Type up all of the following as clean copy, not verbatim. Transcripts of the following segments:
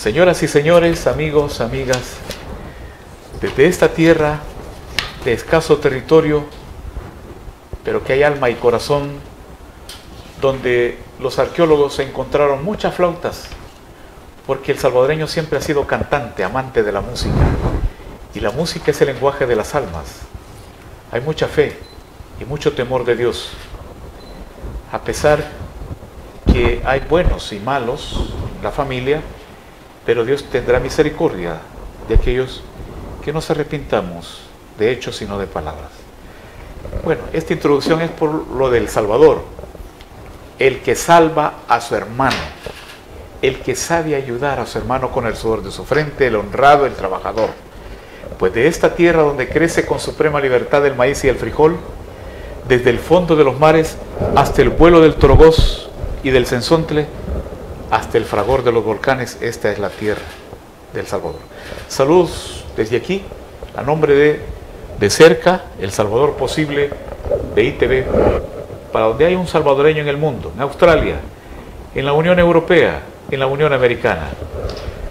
Señoras y señores, amigos, amigas, desde esta tierra de escaso territorio, pero que hay alma y corazón, donde los arqueólogos encontraron muchas flautas, porque el salvadoreño siempre ha sido cantante, amante de la música, y la música es el lenguaje de las almas. Hay mucha fe y mucho temor de Dios, a pesar que hay buenos y malos en la familia, pero Dios tendrá misericordia de aquellos que nos arrepintamos de hechos sino de palabras. Bueno, esta introducción es por lo del Salvador, el que salva a su hermano, el que sabe ayudar a su hermano con el sudor de su frente, el honrado, el trabajador. Pues de esta tierra donde crece con suprema libertad el maíz y el frijol, desde el fondo de los mares hasta el vuelo del trogós y del cenzontle, hasta el fragor de los volcanes, esta es la tierra del Salvador. Saludos desde aquí, a nombre de cerca, El Salvador Posible, de ITV, para donde hay un salvadoreño en el mundo, en Australia, en la Unión Europea, en la Unión Americana.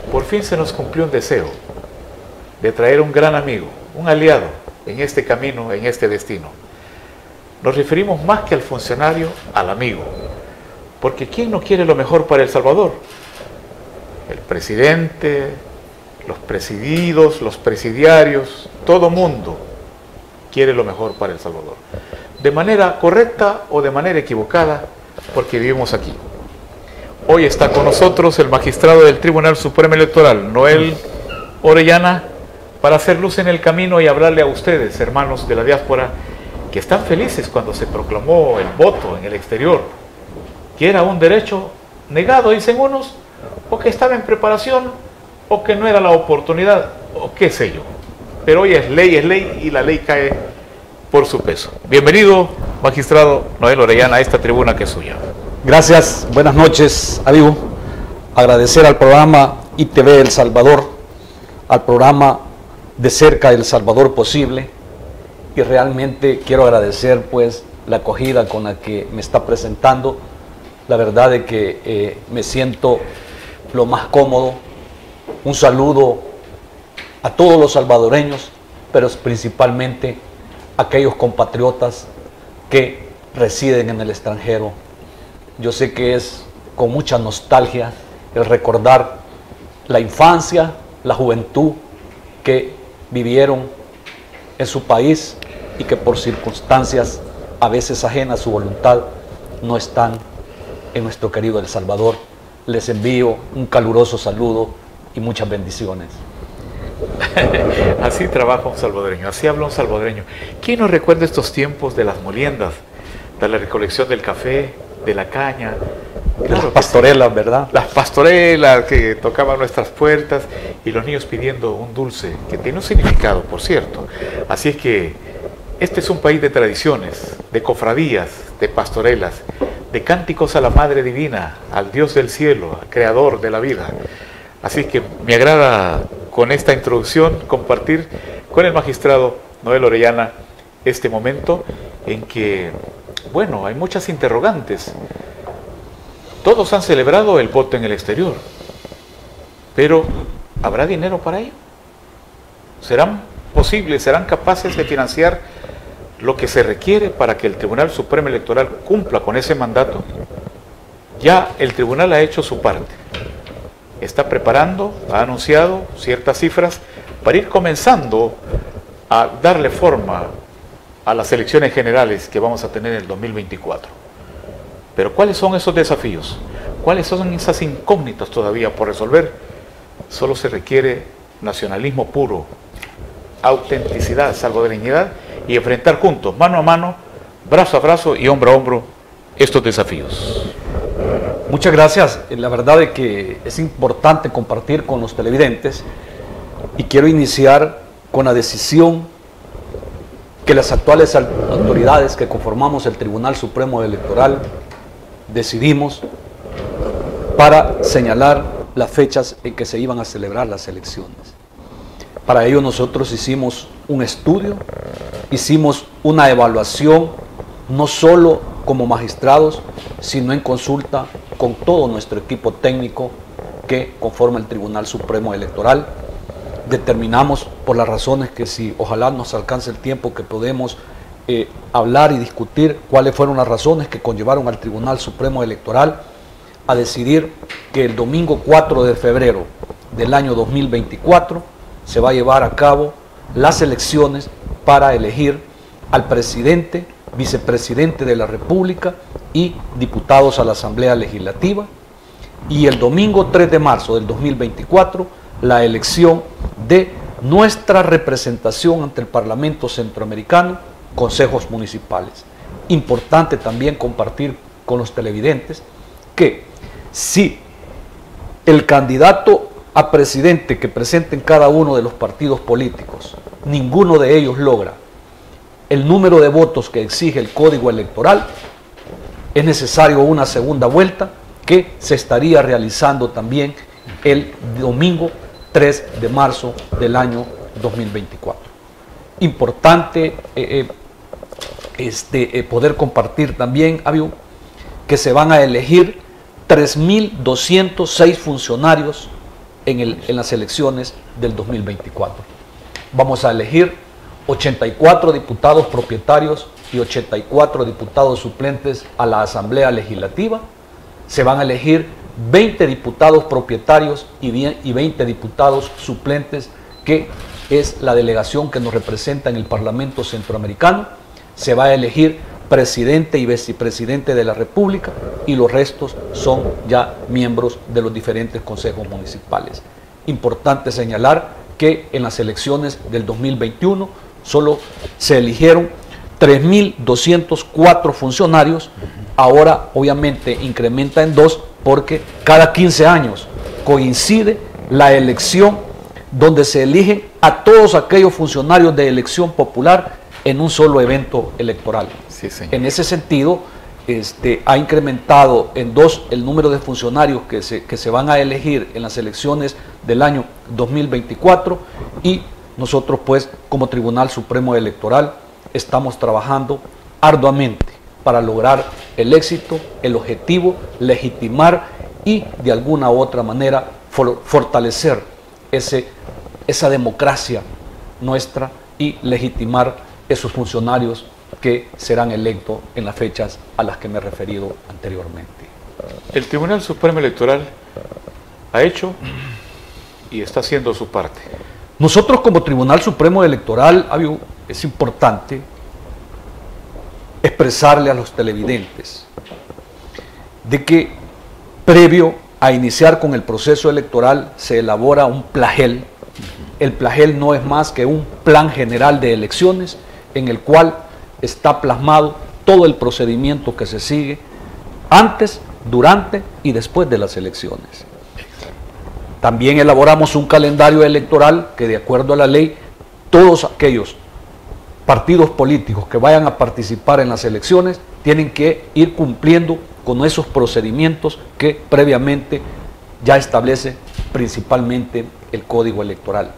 Por fin se nos cumplió un deseo de traer un gran amigo, un aliado, en este camino, en este destino. Nos referimos más que al funcionario, al amigo. Porque ¿quién no quiere lo mejor para El Salvador? El presidente, los presididos, los presidiarios, todo mundo quiere lo mejor para El Salvador. De manera correcta o de manera equivocada, porque vivimos aquí. Hoy está con nosotros el magistrado del Tribunal Supremo Electoral, Noel Orellana, para hacer luz en el camino y hablarle a ustedes, hermanos de la diáspora, que están felices cuando se proclamó el voto en el exterior, que era un derecho negado, dicen unos, o que estaba en preparación, o que no era la oportunidad, o qué sé yo. Pero hoy es ley, y la ley cae por su peso. Bienvenido, magistrado Noel Orellana, a esta tribuna que es suya. Gracias, buenas noches, amigo. Agradecer al programa ITV El Salvador, al programa De Cerca El Salvador Posible, y realmente quiero agradecer pues la acogida con la que me está presentando. La verdad es que me siento lo más cómodo. Un saludo a todos los salvadoreños, pero principalmente a aquellos compatriotas que residen en el extranjero. Yo sé que es con mucha nostalgia el recordar la infancia, la juventud que vivieron en su país y que por circunstancias a veces ajenas a su voluntad no están en nuestro querido El Salvador. Les envío un caluroso saludo y muchas bendiciones. Así trabaja un salvadoreño, así habla un salvadoreño. ¿Quién nos recuerda estos tiempos de las moliendas, de la recolección del café, de la caña? Claro, las pastorelas, ¿verdad? Las pastorelas que tocaban nuestras puertas y los niños pidiendo un dulce, que tiene un significado, por cierto. Así es que este es un país de tradiciones, de cofradías, de pastorelas, de cánticos a la Madre Divina, al Dios del cielo, al Creador de la vida. Así que me agrada con esta introducción compartir con el magistrado Noel Orellana este momento en que, bueno, hay muchas interrogantes. Todos han celebrado el voto en el exterior, pero ¿habrá dinero para ello? ¿Serán posibles, serán capaces de financiar lo que se requiere para que el Tribunal Supremo Electoral cumpla con ese mandato? Ya el tribunal ha hecho su parte, está preparando, ha anunciado ciertas cifras para ir comenzando a darle forma a las elecciones generales que vamos a tener en el 2024. Pero ¿cuáles son esos desafíos? ¿Cuáles son esas incógnitas todavía por resolver? Solo se requiere nacionalismo puro, autenticidad, salvadoreñidad, y enfrentar juntos, mano a mano, brazo a brazo y hombro a hombro, estos desafíos. Muchas gracias. La verdad es que es importante compartir con los televidentes, y quiero iniciar con la decisión que las actuales autoridades que conformamos el Tribunal Supremo Electoral decidimos para señalar las fechas en que se iban a celebrar las elecciones. Para ello nosotros hicimos un estudio, hicimos una evaluación, no solo como magistrados, sino en consulta con todo nuestro equipo técnico que conforma el Tribunal Supremo Electoral. Determinamos, por las razones que, si ojalá nos alcance el tiempo, que podemos hablar y discutir cuáles fueron las razones que conllevaron al Tribunal Supremo Electoral a decidir que el domingo 4 de febrero del año 2024 se va a llevar a cabo las elecciones para elegir al presidente, vicepresidente de la República y diputados a la Asamblea Legislativa, y el domingo 3 de marzo del 2024 la elección de nuestra representación ante el Parlamento Centroamericano, consejos municipales. Importante también compartir con los televidentes que si el candidato a presidente que presenten cada uno de los partidos políticos, ninguno de ellos logra el número de votos que exige el Código Electoral, es necesario una segunda vuelta que se estaría realizando también el domingo 3 de marzo del año 2024. Importante poder compartir también, Abio, que se van a elegir 3.206 funcionarios en las elecciones del 2024. Vamos a elegir 84 diputados propietarios y 84 diputados suplentes a la Asamblea Legislativa. Se van a elegir 20 diputados propietarios y 20 diputados suplentes, que es la delegación que nos representa en el Parlamento Centroamericano. Se va a elegir presidente y vicepresidente de la República, y los restos son ya miembros de los diferentes consejos municipales. Importante señalar que en las elecciones del 2021 solo se eligieron 3.204 funcionarios. Ahora obviamente incrementa en 2, porque cada 15 años coincide la elección donde se eligen a todos aquellos funcionarios de elección popular en un solo evento electoral. Sí, señor. En ese sentido, ha incrementado en 2 el número de funcionarios que se van a elegir en las elecciones del año 2024, y nosotros, pues, como Tribunal Supremo Electoral, estamos trabajando arduamente para lograr el éxito, el objetivo, legitimar y de alguna u otra manera fortalecer esa democracia nuestra y legitimar esos funcionarios que serán electos en las fechas a las que me he referido anteriormente. El Tribunal Supremo Electoral ha hecho y está haciendo su parte. Nosotros, como Tribunal Supremo Electoral, es importante expresarle a los televidentes de que previo a iniciar con el proceso electoral se elabora un plagel. El plagel no es más que un plan general de elecciones en el cual está plasmado todo el procedimiento que se sigue antes, durante y después de las elecciones. También elaboramos un calendario electoral que, de acuerdo a la ley, todos aquellos partidos políticos que vayan a participar en las elecciones tienen que ir cumpliendo con esos procedimientos que previamente ya establece principalmente el Código Electoral.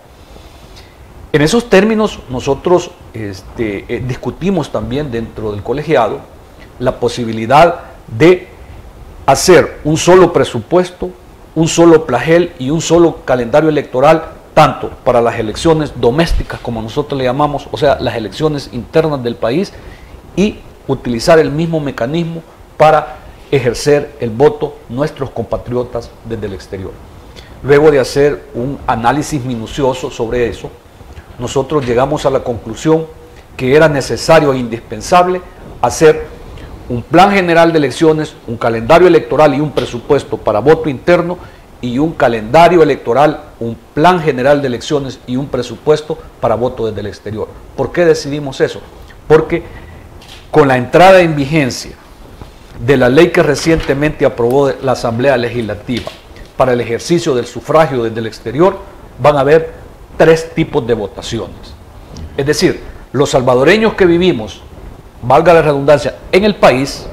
En esos términos, nosotros discutimos también dentro del colegiado la posibilidad de hacer un solo presupuesto, un solo plagel y un solo calendario electoral, tanto para las elecciones domésticas, como nosotros le llamamos, o sea, las elecciones internas del país, y utilizar el mismo mecanismo para ejercer el voto nuestros compatriotas desde el exterior. Luego de hacer un análisis minucioso sobre eso, nosotros llegamos a la conclusión que era necesario e indispensable hacer un plan general de elecciones, un calendario electoral y un presupuesto para voto interno, y un calendario electoral, un plan general de elecciones y un presupuesto para voto desde el exterior. ¿Por qué decidimos eso? Porque con la entrada en vigencia de la ley que recientemente aprobó la Asamblea Legislativa para el ejercicio del sufragio desde el exterior, van a haber 3 tipos de votaciones. Es decir, los salvadoreños que vivimos, valga la redundancia, en el país,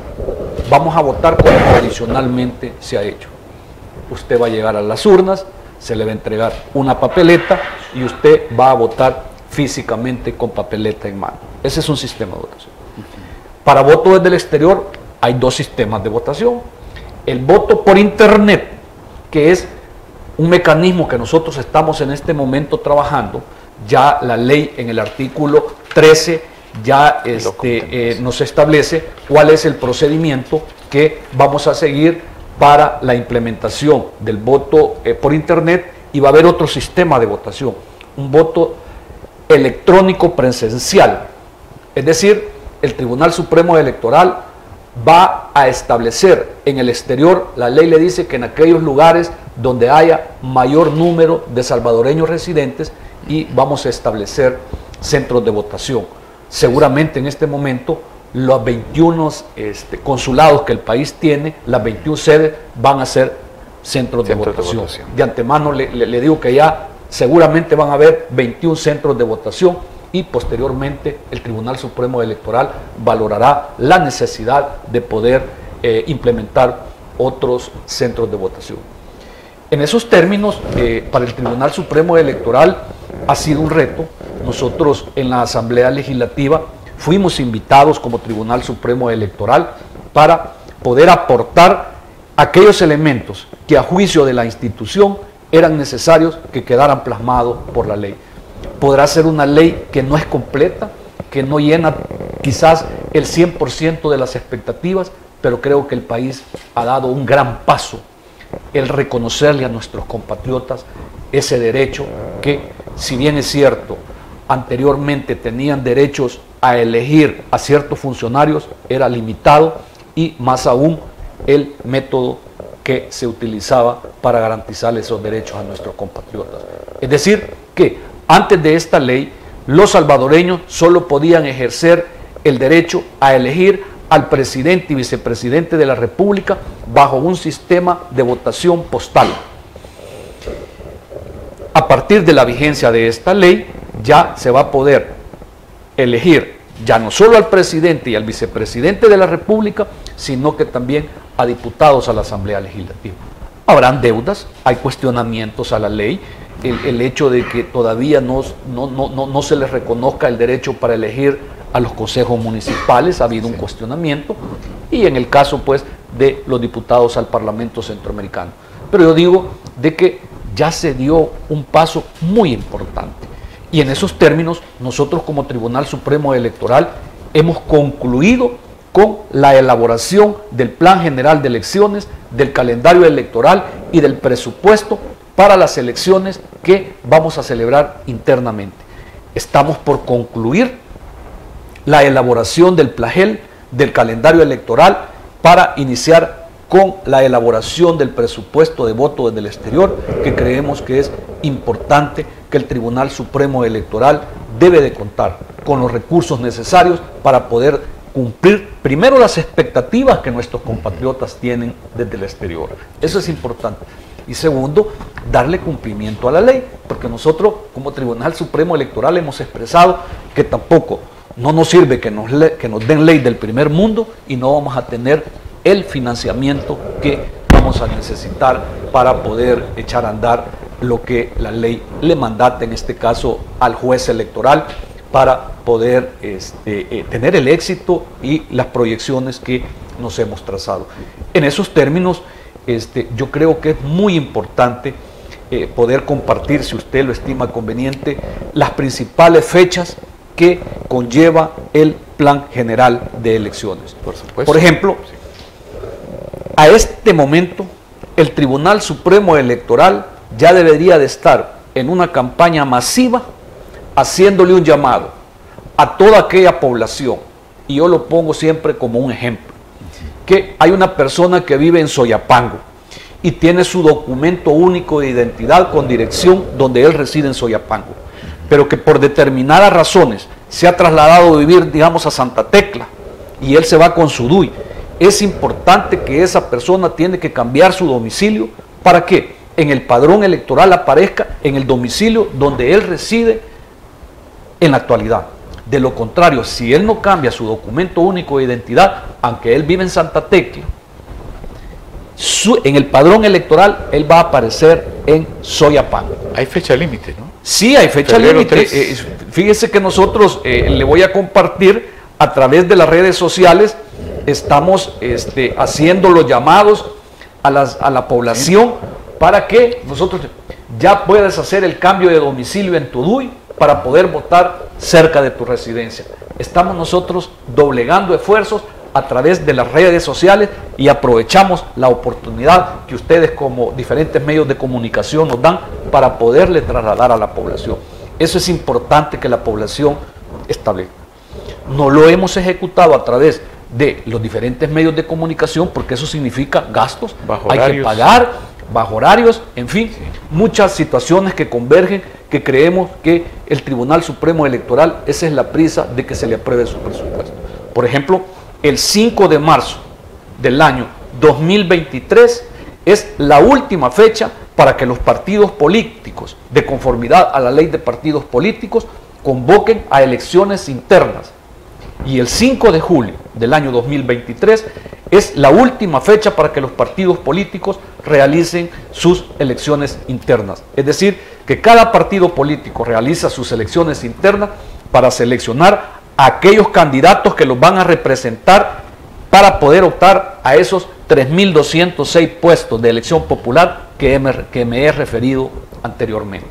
vamos a votar como tradicionalmente se ha hecho. Usted va a llegar a las urnas, se le va a entregar una papeleta y usted va a votar físicamente con papeleta en mano. Ese es un sistema de votación. Para voto desde el exterior hay 2 sistemas de votación. El voto por internet, que es un mecanismo que nosotros estamos en este momento trabajando. Ya la ley en el artículo 13 ya nos establece cuál es el procedimiento que vamos a seguir para la implementación del voto por internet, y va a haber otro sistema de votación, un voto electrónico presencial. Es decir, el Tribunal Supremo Electoral va a establecer en el exterior, la ley le dice que en aquellos lugares donde haya mayor número de salvadoreños residentes, y vamos a establecer centros de votación. Seguramente en este momento los 21 consulados que el país tiene, las 21 sedes, van a ser centros de votación. De antemano le digo que ya seguramente van a haber 21 centros de votación, y posteriormente el Tribunal Supremo Electoral valorará la necesidad de poder implementar otros centros de votación. En esos términos, para el Tribunal Supremo Electoral ha sido un reto. Nosotros en la Asamblea Legislativa fuimos invitados como Tribunal Supremo Electoral para poder aportar aquellos elementos que a juicio de la institución eran necesarios que quedaran plasmados por la ley. Podrá ser una ley que no es completa, que no llena quizás el 100% de las expectativas, pero creo que el país ha dado un gran paso, el reconocerle a nuestros compatriotas ese derecho que, si bien es cierto, anteriormente tenían derechos a elegir a ciertos funcionarios, era limitado, y más aún el método que se utilizaba para garantizar esos derechos a nuestros compatriotas. Es decir, que antes de esta ley, los salvadoreños solo podían ejercer el derecho a elegir al presidente y vicepresidente de la República bajo un sistema de votación postal. A partir de la vigencia de esta ley, ya se va a poder elegir ya no solo al presidente y al vicepresidente de la República, sino que también a diputados a la Asamblea Legislativa. Habrán deudas, hay cuestionamientos a la ley, el hecho de que todavía no se les reconozca el derecho para elegir a los consejos municipales, ha habido un cuestionamiento, y en el caso pues de los diputados al Parlamento Centroamericano. Pero yo digo de que ya se dio un paso muy importante. Y en esos términos, nosotros como Tribunal Supremo Electoral hemos concluido con la elaboración del Plan General de Elecciones, del calendario electoral y del presupuesto para las elecciones que vamos a celebrar internamente. Estamos por concluir la elaboración del Plagel, del calendario electoral, para iniciar con la elaboración del presupuesto de voto desde el exterior, que creemos que es importante, que el Tribunal Supremo Electoral debe de contar con los recursos necesarios para poder cumplir primero las expectativas que nuestros compatriotas tienen desde el exterior. Eso es importante. Y segundo, darle cumplimiento a la ley, porque nosotros como Tribunal Supremo Electoral hemos expresado que tampoco no nos sirve que nos den ley del primer mundo y no vamos a tener el financiamiento que vamos a necesitar para poder echar a andar lo que la ley le mandata, en este caso al juez electoral, para poder tener el éxito y las proyecciones que nos hemos trazado. En esos términos, yo creo que es muy importante poder compartir, si usted lo estima conveniente, las principales fechas que conlleva el Plan General de Elecciones. Por supuesto. Por ejemplo, a este momento el Tribunal Supremo Electoral ya debería de estar en una campaña masiva haciéndole un llamado a toda aquella población, y yo lo pongo siempre como un ejemplo, que hay una persona que vive en Soyapango y tiene su documento único de identidad con dirección donde él reside en Soyapango, pero que por determinadas razones se ha trasladado a vivir, digamos, a Santa Tecla, y él se va con su DUI. Es importante que esa persona tiene que cambiar su domicilio para que en el padrón electoral aparezca en el domicilio donde él reside en la actualidad. De lo contrario, si él no cambia su documento único de identidad, aunque él vive en Santa Tecla, en el padrón electoral él va a aparecer en Soyapango. Hay fecha límite, ¿no? Sí, hay fecha límite. Fíjese que nosotros le voy a compartir a través de las redes sociales, estamos haciendo los llamados a la población para que nosotros ya puedas hacer el cambio de domicilio en tu DUI para poder votar cerca de tu residencia. Estamos nosotros doblegando esfuerzos a través de las redes sociales y aprovechamos la oportunidad que ustedes como diferentes medios de comunicación nos dan para poderle trasladar a la población. Eso es importante que la población establezca. No lo hemos ejecutado a través de los diferentes medios de comunicación porque eso significa gastos, hay que pagar bajo horarios, en fin, sí, muchas situaciones que convergen, que creemos que el Tribunal Supremo Electoral, esa es la prisa de que se le apruebe su presupuesto. Por ejemplo, el 5 de marzo del año 2023 es la última fecha para que los partidos políticos, de conformidad a la ley de partidos políticos, convoquen a elecciones internas. Y el 5 de julio del año 2023 es la última fecha para que los partidos políticos realicen sus elecciones internas. Es decir, que cada partido político realiza sus elecciones internas para seleccionar a aquellos candidatos que los van a representar para poder optar a esos 3.206 puestos de elección popular que me he referido anteriormente.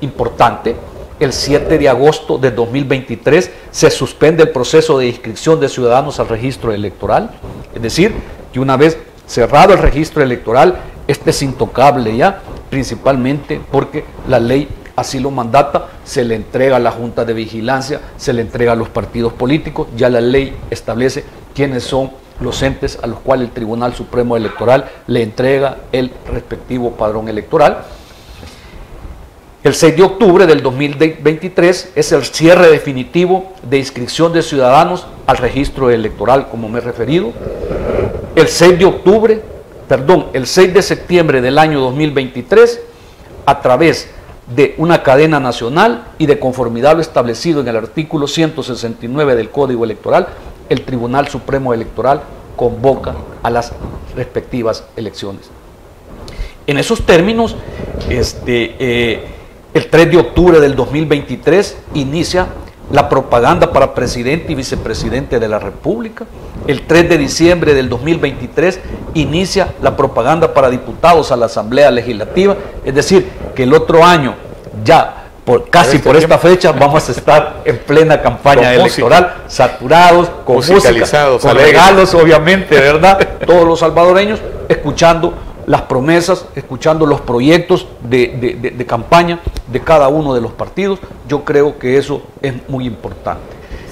Importante. El 7 de agosto de 2023 se suspende el proceso de inscripción de ciudadanos al registro electoral. Es decir, que una vez cerrado el registro electoral, este es intocable ya, principalmente porque la ley así lo mandata, se le entrega a la Junta de Vigilancia, se le entrega a los partidos políticos, ya la ley establece quiénes son los entes a los cuales el Tribunal Supremo Electoral le entrega el respectivo padrón electoral. El 6 de octubre del 2023 es el cierre definitivo de inscripción de ciudadanos al registro electoral, como me he referido. El 6 de septiembre del año 2023, a través de una cadena nacional y de conformidad a lo establecido en el artículo 169 del Código Electoral, el Tribunal Supremo Electoral convoca a las respectivas elecciones. En esos términos, el 3 de octubre del 2023 inicia la propaganda para presidente y vicepresidente de la República. El 3 de diciembre del 2023 inicia la propaganda para diputados a la Asamblea Legislativa. Es decir, que el otro año, ya por esta fecha, vamos a estar en plena campaña electoral, saturados, con música, con regalos, obviamente, ¿verdad? Todos los salvadoreños escuchando las promesas, escuchando los proyectos de campaña de cada uno de los partidos. Yo creo que eso es muy importante.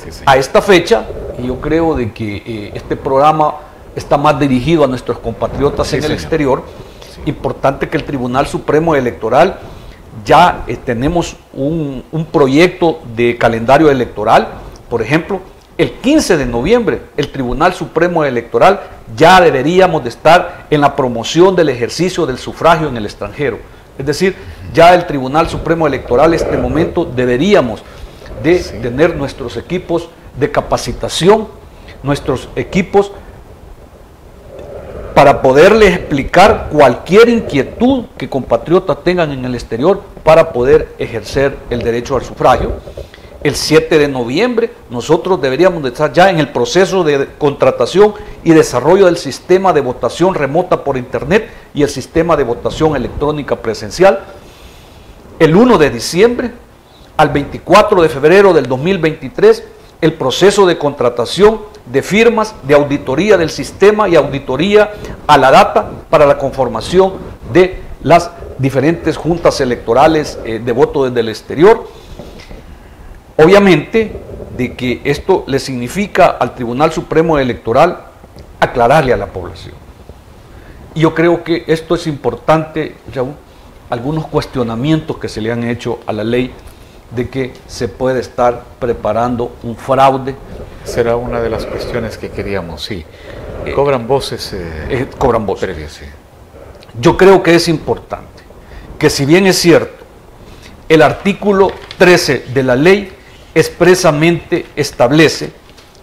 Sí, sí. A esta fecha, yo creo de que este programa está más dirigido a nuestros compatriotas en el exterior. Sí. Importante que el Tribunal Supremo Electoral, ya tenemos un proyecto de calendario electoral. Por ejemplo, el 15 de noviembre, el Tribunal Supremo Electoral ya deberíamos de estar en la promoción del ejercicio del sufragio en el extranjero. Es decir, ya el Tribunal Supremo Electoral en este momento deberíamos de tener nuestros equipos de capacitación, nuestros equipos para poderles explicar cualquier inquietud que compatriotas tengan en el exterior para poder ejercer el derecho al sufragio. El 7 de noviembre nosotros deberíamos de estar ya en el proceso de contratación y desarrollo del sistema de votación remota por internet y el sistema de votación electrónica presencial. El 1 de diciembre al 24 de febrero del 2023, el proceso de contratación de firmas de auditoría del sistema y auditoría a la data para la conformación de las diferentes juntas electorales de voto desde el exterior. Obviamente, de que esto le significa al Tribunal Supremo Electoral aclararle a la población. Y yo creo que esto es importante, Raúl, algunos cuestionamientos que se le han hecho a la ley de que se puede estar preparando un fraude. Será una de las cuestiones que queríamos, sí. Cobran voces. Cobran voces. Previas, sí. Yo creo que es importante que, si bien es cierto, el artículo 13 de la ley expresamente establece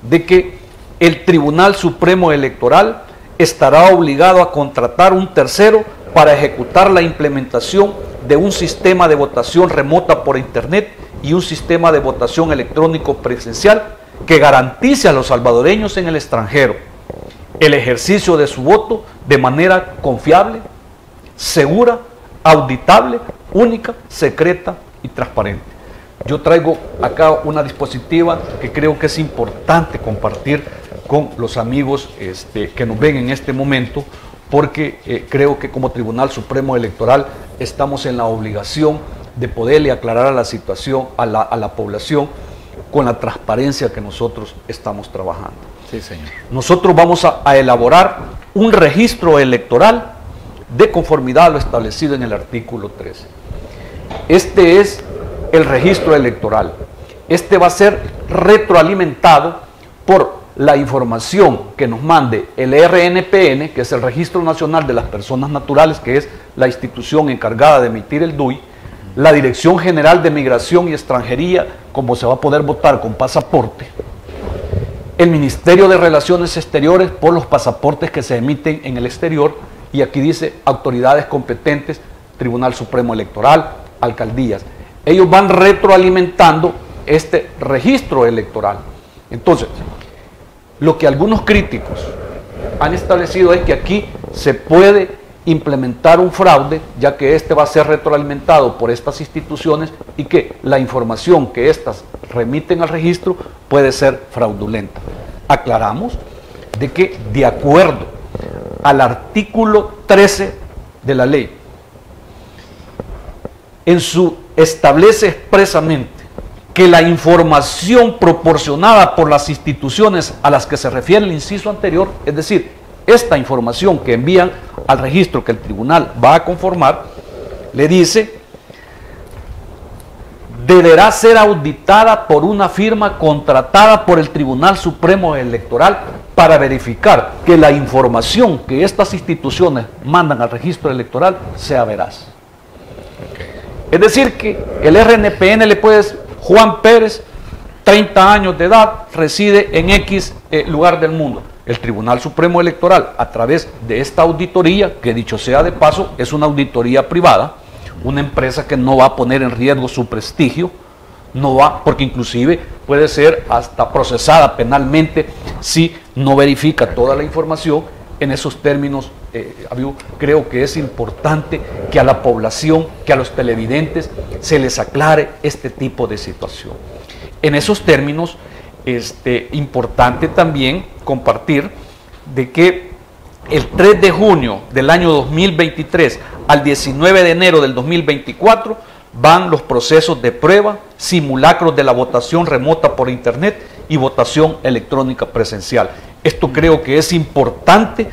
de que el Tribunal Supremo Electoral estará obligado a contratar un tercero para ejecutar la implementación de un sistema de votación remota por internet y un sistema de votación electrónico presencial que garantice a los salvadoreños en el extranjero el ejercicio de su voto de manera confiable, segura, auditable, única, secreta y transparente. Yo traigo acá una diapositiva que creo que es importante compartir con los amigos que nos ven en este momento, porque creo que como Tribunal Supremo Electoral estamos en la obligación de poderle aclarar a la situación, a la población, con la transparencia que nosotros estamos trabajando. Sí, señor. Nosotros vamos a elaborar un registro electoral de conformidad a lo establecido en el artículo 13. Este es el registro electoral. Este va a ser retroalimentado por la información que nos mande el RNPN, que es el Registro Nacional de las Personas Naturales, que es la institución encargada de emitir el DUI, la Dirección General de Migración y Extranjería, como se va a poder votar con pasaporte, el Ministerio de Relaciones Exteriores por los pasaportes que se emiten en el exterior, y aquí dice autoridades competentes, Tribunal Supremo Electoral, alcaldías. Ellos van retroalimentando este registro electoral. Entonces, lo que algunos críticos han establecido es que aquí se puede implementar un fraude, ya que este va a ser retroalimentado por estas instituciones y que la información que estas remiten al registro puede ser fraudulenta. Aclaramos de que, de acuerdo al artículo 13 de la ley, en su establece expresamente que la información proporcionada por las instituciones a las que se refiere el inciso anterior, es decir, esta información que envían al registro que el tribunal va a conformar, le dice, deberá ser auditada por una firma contratada por el Tribunal Supremo Electoral para verificar que la información que estas instituciones mandan al registro electoral sea veraz. Es decir que el RNPN le puede decir, Juan Pérez, 30 años de edad, reside en X lugar del mundo. El Tribunal Supremo Electoral, a través de esta auditoría, que dicho sea de paso, es una auditoría privada, una empresa que no va a poner en riesgo su prestigio, no va, porque inclusive puede ser hasta procesada penalmente si no verifica toda la información. En esos términos, creo que es importante que a la población, que a los televidentes, se les aclare este tipo de situación. En esos términos, importante también compartir de que el 3 de junio del año 2023 al 19 de enero del 2024 van los procesos de prueba, simulacros de la votación remota por internet y votación electrónica presencial. Esto creo que es importante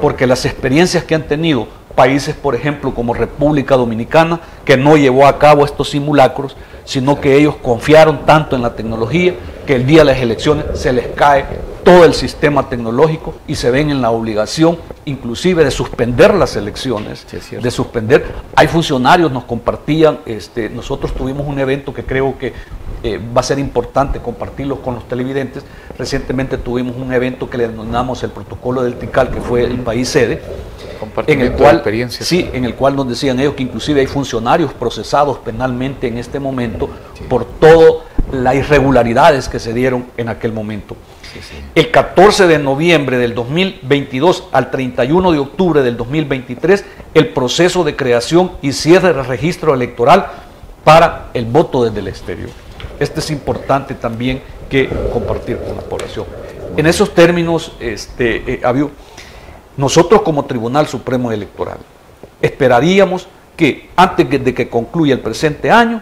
porque las experiencias que han tenido países, por ejemplo, como República Dominicana, que no llevó a cabo estos simulacros, sino que ellos confiaron tanto en la tecnología que el día de las elecciones se les cae todo el sistema tecnológico y se ven en la obligación inclusive de suspender las elecciones, de suspender. Hay funcionarios nos compartían, nosotros tuvimos un evento que creo que va a ser importante compartirlo con los televidentes. Recientemente tuvimos un evento que le denominamos el protocolo del TICAL, que fue el país sede, en el cual, sí, en el cual nos decían ellos que inclusive hay funcionarios procesados penalmente en este momento por todas las irregularidades que se dieron en aquel momento. El 14 de noviembre del 2022 al 31 de octubre del 2023, el proceso de creación y cierre del registro electoral para el voto desde el exterior. Este es importante también que compartir con la población. En esos términos, nosotros como Tribunal Supremo Electoral esperaríamos que antes de que concluya el presente año,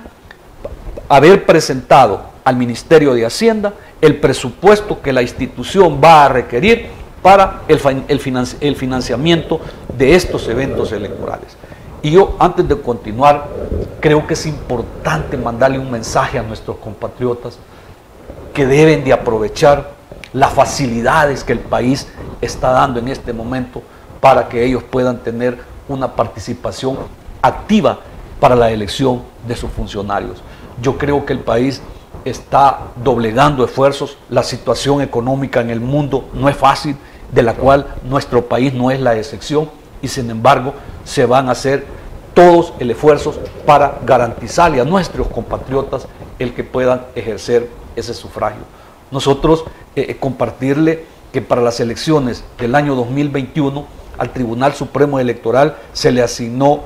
haber presentado al Ministerio de Hacienda el presupuesto que la institución va a requerir para el financiamiento de estos eventos electorales. Y yo, antes de continuar, creo que es importante mandarle un mensaje a nuestros compatriotas que deben de aprovechar las facilidades que el país está dando en este momento para que ellos puedan tener una participación activa para la elección de sus funcionarios. Yo creo que el país está doblegando esfuerzos, la situación económica en el mundo no es fácil, de la cual nuestro país no es la excepción, y sin embargo se van a hacer todos el esfuerzo para garantizarle a nuestros compatriotas el que puedan ejercer ese sufragio. Nosotros compartirle que para las elecciones del año 2021 al Tribunal Supremo Electoral se le asignó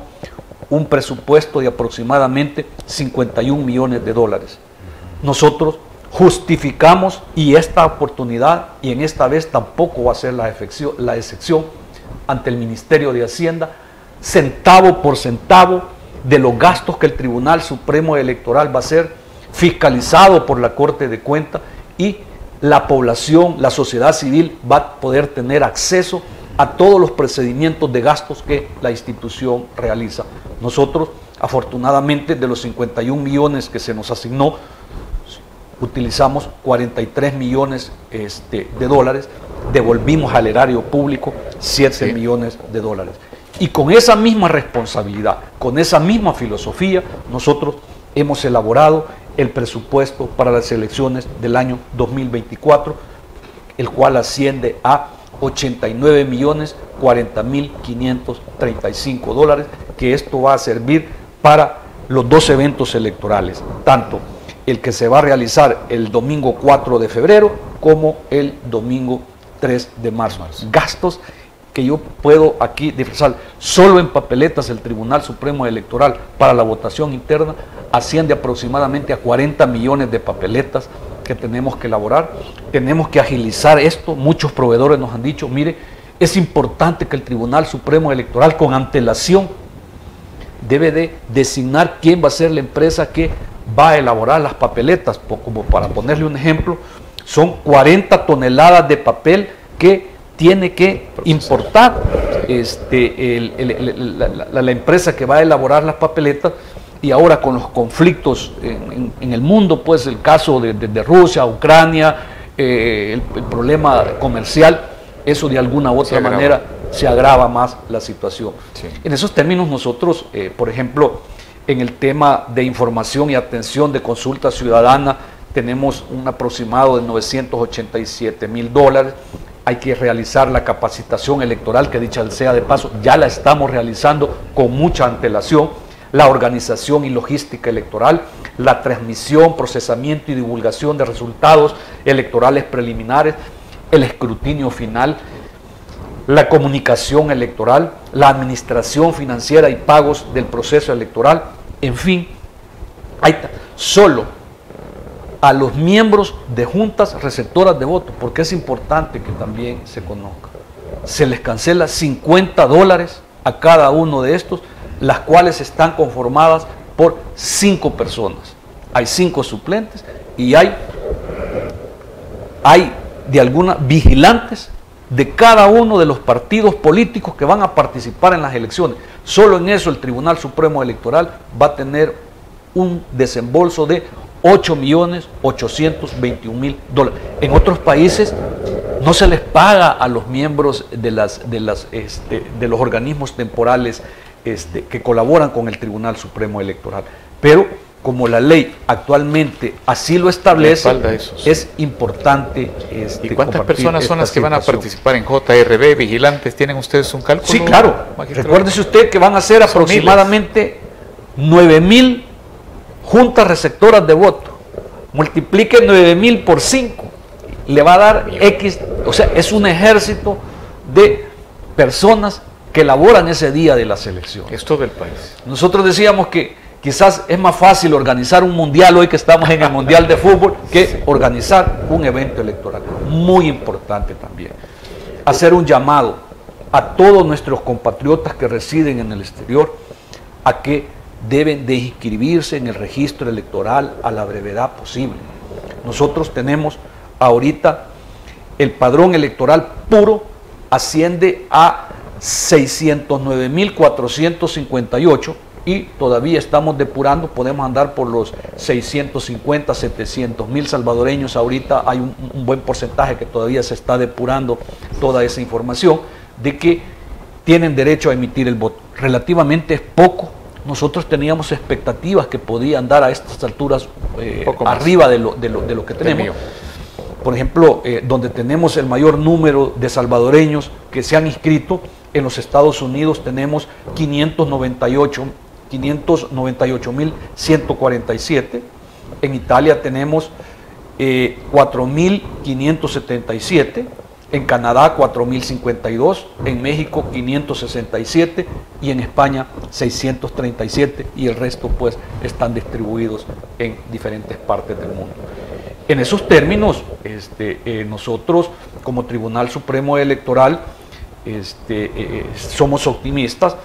un presupuesto de aproximadamente 51 millones de dólares. Nosotros justificamos, y esta oportunidad, y en esta vez tampoco va a ser la excepción, ante el Ministerio de Hacienda, centavo por centavo de los gastos que el Tribunal Supremo Electoral va a ser fiscalizado por la Corte de Cuentas, y la población, la sociedad civil va a poder tener acceso a todos los procedimientos de gastos que la institución realiza. Nosotros, afortunadamente, de los 51 millones que se nos asignó, utilizamos 43 millones de dólares, devolvimos al erario público 7 sí. millones de dólares. Y con esa misma responsabilidad, con esa misma filosofía, nosotros hemos elaborado el presupuesto para las elecciones del año 2024, el cual asciende a 89.040.535 dólares, que esto va a servir para los dos eventos electorales, tanto el que se va a realizar el domingo 4 de febrero como el domingo 3 de marzo. Gastos que yo puedo aquí disfrazar. Solo en papeletas el Tribunal Supremo Electoral para la votación interna asciende aproximadamente a 40 millones de papeletas que tenemos que elaborar. Tenemos que agilizar esto. Muchos proveedores nos han dicho, mire, es importante que el Tribunal Supremo Electoral con antelación debe de designar quién va a ser la empresa que va a elaborar las papeletas. Como para ponerle un ejemplo, son 40 toneladas de papel que tiene que importar la empresa que va a elaborar las papeletas. Y ahora con los conflictos en el mundo, pues el caso de Rusia, Ucrania, el problema comercial, eso de alguna u otra manera se agrava más la situación. Sí. En esos términos nosotros, por ejemplo, en el tema de información y atención de consulta ciudadana, tenemos un aproximado de 987.000 dólares. Hay que realizar la capacitación electoral, que dicha sea de paso, ya la estamos realizando con mucha antelación. La organización y logística electoral, la transmisión, procesamiento y divulgación de resultados electorales preliminares, el escrutinio final, la comunicación electoral, la administración financiera y pagos del proceso electoral, en fin, solo a los miembros de juntas receptoras de votos, porque es importante que también se conozca. Se les cancela 50 dólares a cada uno de estos, las cuales están conformadas por 5 personas. Hay 5 suplentes y hay de algunas vigilantes de cada uno de los partidos políticos que van a participar en las elecciones. Solo en eso el Tribunal Supremo Electoral va a tener un desembolso de 8.821.000 dólares. En otros países no se les paga a los miembros de los organismos temporales que colaboran con el Tribunal Supremo Electoral. Pero como la ley actualmente así lo establece, eso, sí. es importante. ¿Y cuántas personas son las que van a participar en JRB, vigilantes? ¿Tienen ustedes un cálculo? Sí, claro. Recuérdese usted que van a ser aproximadamente 9.000 juntas receptoras de voto. Multiplique 9.000 por 5. Le va a dar X. O sea, es un ejército de personas que elaboran ese día de las elecciones. Es todo el país. Nosotros decíamos que quizás es más fácil organizar un mundial hoy que estamos en el mundial de fútbol que sí. organizar un evento electoral. Muy importante también. Hacer un llamado a todos nuestros compatriotas que residen en el exterior a que deben de inscribirse en el registro electoral a la brevedad posible. Nosotros tenemos ahorita el padrón electoral puro asciende a 609.458 y todavía estamos depurando, podemos andar por los 650, 700.000 salvadoreños. Ahorita hay un buen porcentaje que todavía se está depurando toda esa información de que tienen derecho a emitir el voto. Relativamente es poco. Nosotros teníamos expectativas que podía andar a estas alturas arriba de lo que tenemos. Por ejemplo, donde tenemos el mayor número de salvadoreños que se han inscrito, en los Estados Unidos tenemos 598.147, en Italia tenemos 4.577, en Canadá 4.052, en México 567 y en España 637, y el resto pues están distribuidos en diferentes partes del mundo. En esos términos, nosotros como Tribunal Supremo Electoral somos optimistas,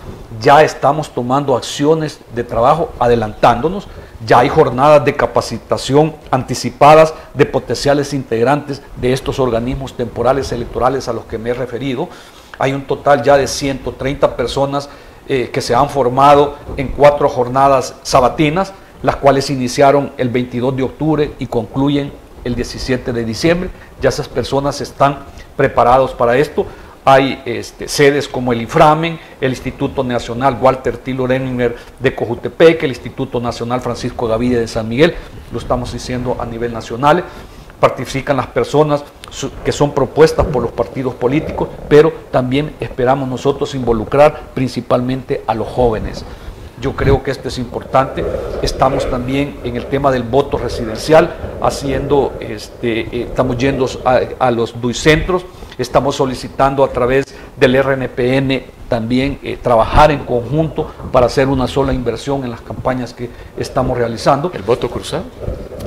ya estamos tomando acciones de trabajo adelantándonos, ya hay jornadas de capacitación anticipadas de potenciales integrantes de estos organismos temporales electorales a los que me he referido. Hay un total ya de 130 personas que se han formado en 4 jornadas sabatinas, las cuales iniciaron el 22 de octubre y concluyen el 17 de diciembre. Ya esas personas están preparados para esto. Hay sedes como el IFRAMEN, el Instituto Nacional Walter T. Lorenninger de Cojutepec, el Instituto Nacional Francisco Gavidia de San Miguel, lo estamos diciendo a nivel nacional. Participan las personas que son propuestas por los partidos políticos, pero también esperamos nosotros involucrar principalmente a los jóvenes. Yo creo que esto es importante. Estamos también en el tema del voto residencial, haciendo, estamos yendo a los DUI centros. Estamos solicitando a través del RNPN también trabajar en conjunto para hacer una sola inversión en las campañas que estamos realizando. ¿El voto cruzado?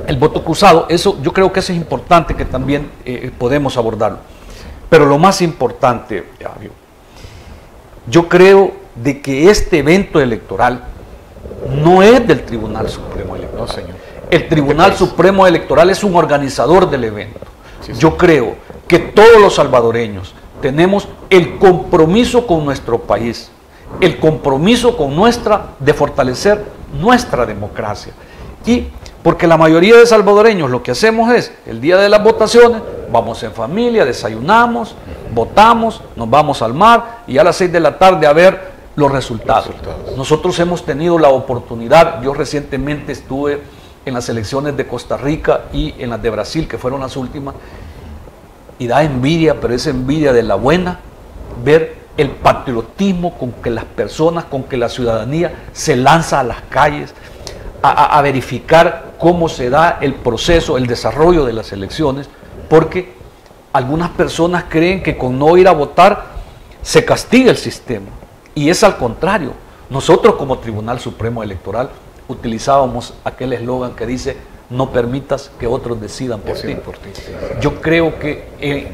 El voto cruzado, eso yo creo que eso es importante, que también podemos abordarlo. Pero lo más importante, yo creo de que este evento electoral no es del Tribunal Supremo Electoral. No, señor. El Tribunal Supremo Electoral es un organizador del evento. Sí, sí. Yo creo que todos los salvadoreños tenemos el compromiso con nuestro país, el compromiso con de fortalecer nuestra democracia. Y porque la mayoría de salvadoreños lo que hacemos es, el día de las votaciones, vamos en familia, desayunamos, votamos, nos vamos al mar y a las 6 de la tarde a ver los resultados. Nosotros hemos tenido la oportunidad, yo recientemente estuve en las elecciones de Costa Rica y en las de Brasil, que fueron las últimas, y da envidia, pero es envidia de la buena, ver el patriotismo con que las personas, con que la ciudadanía se lanza a las calles a verificar cómo se da el proceso, el desarrollo de las elecciones, porque algunas personas creen que con no ir a votar se castiga el sistema, y es al contrario. Nosotros como Tribunal Supremo Electoral utilizábamos aquel eslogan que dice: no permitas que otros decidan por ti. Yo creo que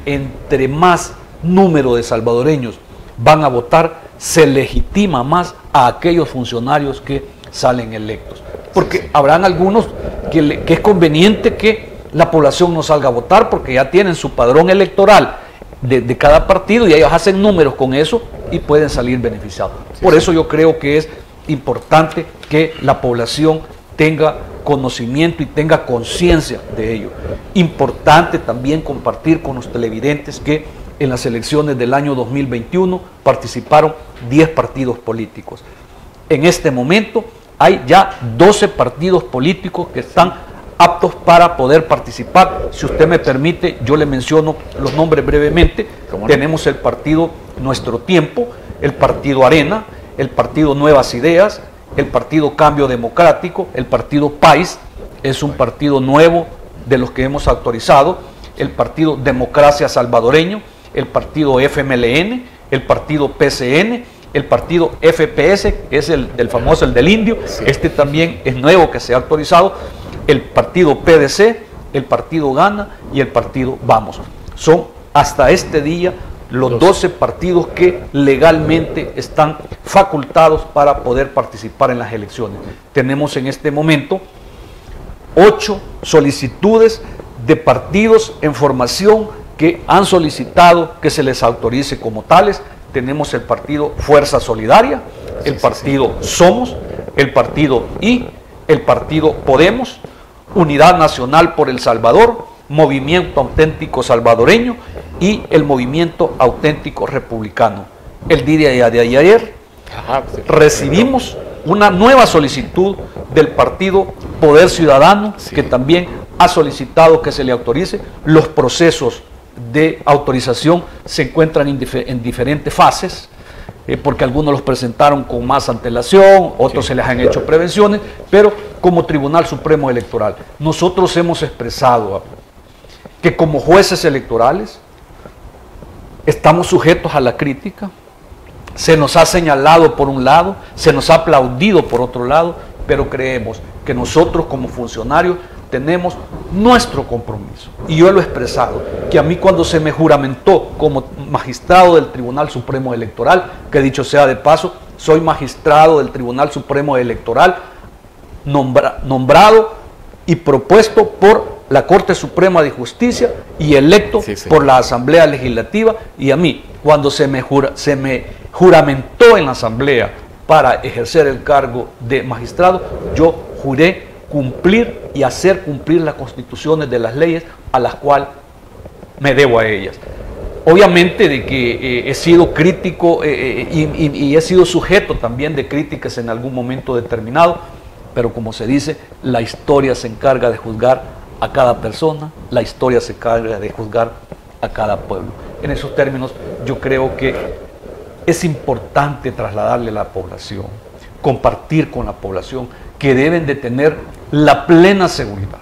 entre más número de salvadoreños van a votar, se legitima más a aquellos funcionarios que salen electos. Porque habrán algunos que es conveniente que la población no salga a votar porque ya tienen su padrón electoral de cada partido y ellos hacen números con eso y pueden salir beneficiados. Por eso yo creo que es importante que la población tenga conocimiento y tenga conciencia de ello. Importante también compartir con los televidentes que en las elecciones del año 2021 participaron 10 partidos políticos. En este momento hay ya 12 partidos políticos que están aptos para poder participar. Si usted me permite, yo le menciono los nombres brevemente. Tenemos el partido Nuestro Tiempo, el partido Arena, el partido Nuevas Ideas, el partido Cambio Democrático, el partido PAIS, es un partido nuevo de los que hemos autorizado, el partido Democracia Salvadoreño, el partido FMLN, el partido PCN, el partido FPS, es el famoso, el del indio, este también es nuevo que se ha autorizado, el partido PDC, el partido Gana y el partido Vamos. Son hasta este día los 12 partidos que legalmente están facultados para poder participar en las elecciones. Tenemos en este momento 8 solicitudes de partidos en formación que han solicitado que se les autorice como tales. Tenemos el partido Fuerza Solidaria, el partido Somos, el partido I, el partido Podemos, Unidad Nacional por El Salvador, Movimiento Auténtico Salvadoreño y el Movimiento Auténtico Republicano. El día de ayer recibimos una nueva solicitud del partido Poder Ciudadano, que también ha solicitado que se le autorice. Los procesos de autorización se encuentran en diferentes fases, porque algunos los presentaron con más antelación, otros se les han hecho prevenciones, pero como Tribunal Supremo Electoral nosotros hemos expresado que como jueces electorales estamos sujetos a la crítica, se nos ha señalado por un lado, se nos ha aplaudido por otro lado, pero creemos que nosotros como funcionarios tenemos nuestro compromiso. Y yo lo he expresado, que a mí cuando se me juramentó como magistrado del Tribunal Supremo Electoral, que dicho sea de paso, soy magistrado del Tribunal Supremo Electoral, nombrado y propuesto por la Corte Suprema de Justicia y electo por la Asamblea Legislativa, y a mí, cuando se me juramentó en la Asamblea para ejercer el cargo de magistrado, yo juré cumplir y hacer cumplir las constituciones de las leyes a las cuales me debo a ellas. Obviamente de que he sido crítico y he sido sujeto también de críticas en algún momento determinado, pero como se dice, la historia se encarga de juzgar a cada persona, la historia se encarga de juzgar a cada pueblo. En esos términos yo creo que es importante trasladarle a la población, compartir con la población que deben de tener la plena seguridad.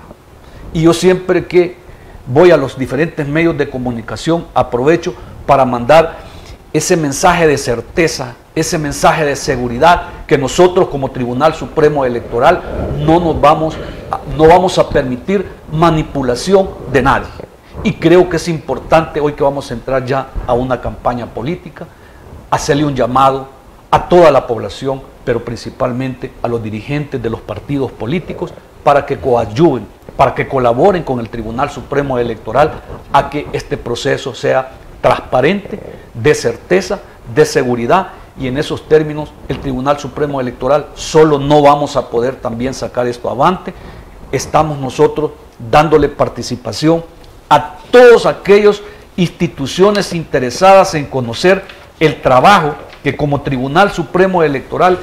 Y yo siempre que voy a los diferentes medios de comunicación aprovecho para mandar ese mensaje de certeza, ese mensaje de seguridad, que nosotros como Tribunal Supremo Electoral no vamos a permitir manipulación de nadie. Y creo que es importante, hoy que vamos a entrar ya a una campaña política, hacerle un llamado a toda la población, pero principalmente a los dirigentes de los partidos políticos, para que coadyuven, para que colaboren con el Tribunal Supremo Electoral a que este proceso sea transparente, de certeza, de seguridad, y en esos términos el Tribunal Supremo Electoral solo no vamos a poder también sacar esto avante. Estamos nosotros dándole participación a todos aquellos instituciones interesadas en conocer el trabajo que como Tribunal Supremo Electoral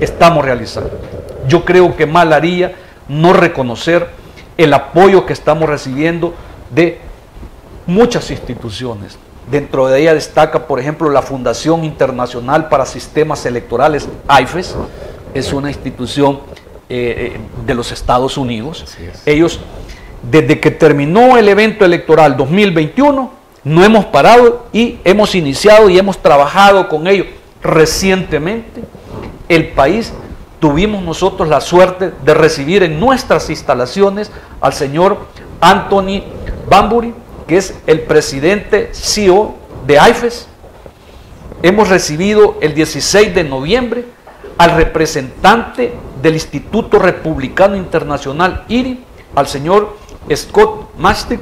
estamos realizando. Yo creo que mal haría no reconocer el apoyo que estamos recibiendo de muchas instituciones. Dentro de ella destaca, por ejemplo, la Fundación Internacional para Sistemas Electorales, IFES, es una institución de los Estados Unidos. Ellos, desde que terminó el evento electoral 2021, no hemos parado y hemos iniciado y hemos trabajado con ellos. Recientemente, el país, tuvimos nosotros la suerte de recibir en nuestras instalaciones al señor Anthony Bamburi, que es el presidente CEO de IFES. Hemos recibido el 16 de noviembre al representante del Instituto Republicano Internacional IRI, al señor Scott Mastic,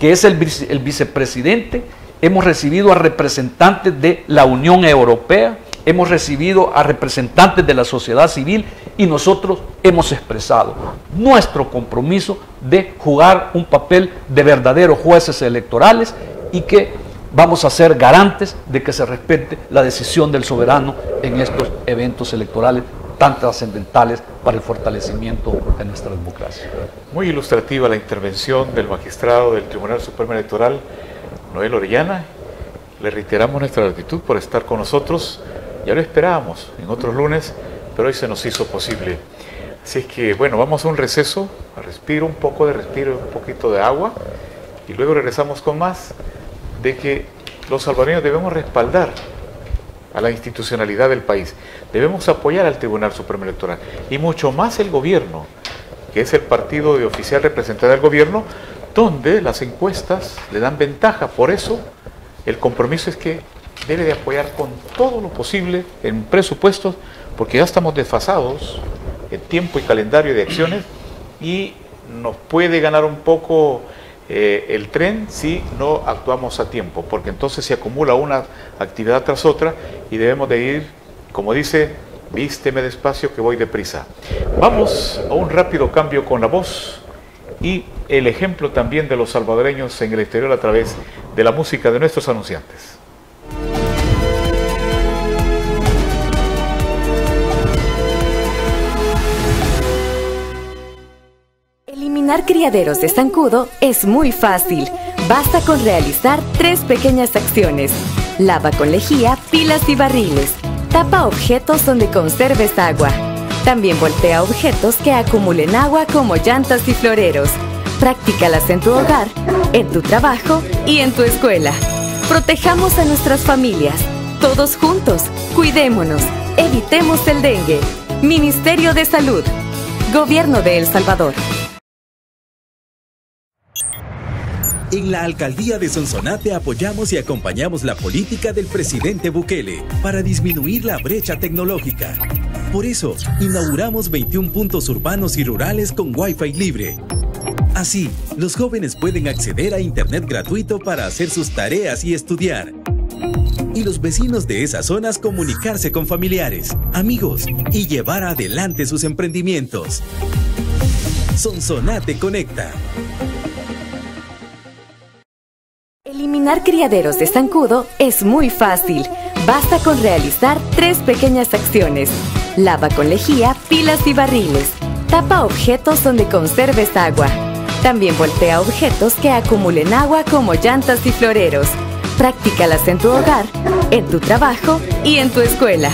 que es el vicepresidente. Hemos recibido a representantes de la Unión Europea, hemos recibido a representantes de la sociedad civil, y nosotros hemos expresado nuestro compromiso de jugar un papel de verdaderos jueces electorales y que vamos a ser garantes de que se respete la decisión del soberano en estos eventos electorales tan trascendentales para el fortalecimiento de nuestra democracia. Muy ilustrativa la intervención del magistrado del Tribunal Supremo Electoral, Noel Orellana. Le reiteramos nuestra gratitud por estar con nosotros. Ya lo esperábamos en otros lunes, pero hoy se nos hizo posible. Así es que, bueno, vamos a un receso, a respiro, un poco de respiro, un poquito de agua, y luego regresamos con más de que los salvadoreños debemos respaldar a la institucionalidad del país. Debemos apoyar al Tribunal Supremo Electoral, y mucho más el gobierno, que es el partido de oficial representante del gobierno, donde las encuestas le dan ventaja. Por eso, el compromiso es que debe de apoyar con todo lo posible en presupuestos, porque ya estamos desfasados en tiempo y calendario de acciones, y nos puede ganar un poco el tren si no actuamos a tiempo, porque entonces se acumula una actividad tras otra y debemos de ir, como dice, vísteme despacio que voy deprisa. Vamos a un rápido cambio con la voz y el ejemplo también de los salvadoreños en el exterior a través de la música de nuestros anunciantes. Eliminar criaderos de zancudo es muy fácil. Basta con realizar 3 pequeñas acciones. Lava con lejía pilas y barriles. Tapa objetos donde conserves agua. También voltea objetos que acumulen agua, como llantas y floreros. Practícalas en tu hogar, en tu trabajo y en tu escuela. Protejamos a nuestras familias. Todos juntos, cuidémonos, evitemos el dengue. Ministerio de Salud, Gobierno de El Salvador. En la Alcaldía de Sonsonate apoyamos y acompañamos la política del presidente Bukele para disminuir la brecha tecnológica. Por eso, inauguramos 21 puntos urbanos y rurales con Wi-Fi libre. Así, los jóvenes pueden acceder a Internet gratuito para hacer sus tareas y estudiar. Y los vecinos de esas zonas comunicarse con familiares, amigos y llevar adelante sus emprendimientos. Sonsonate Conecta. Eliminar criaderos de zancudo es muy fácil. Basta con realizar 3 pequeñas acciones. Lava con lejía, pilas y barriles. Tapa objetos donde conserves agua. También voltea objetos que acumulen agua como llantas y floreros. Practícalas en tu hogar, en tu trabajo y en tu escuela.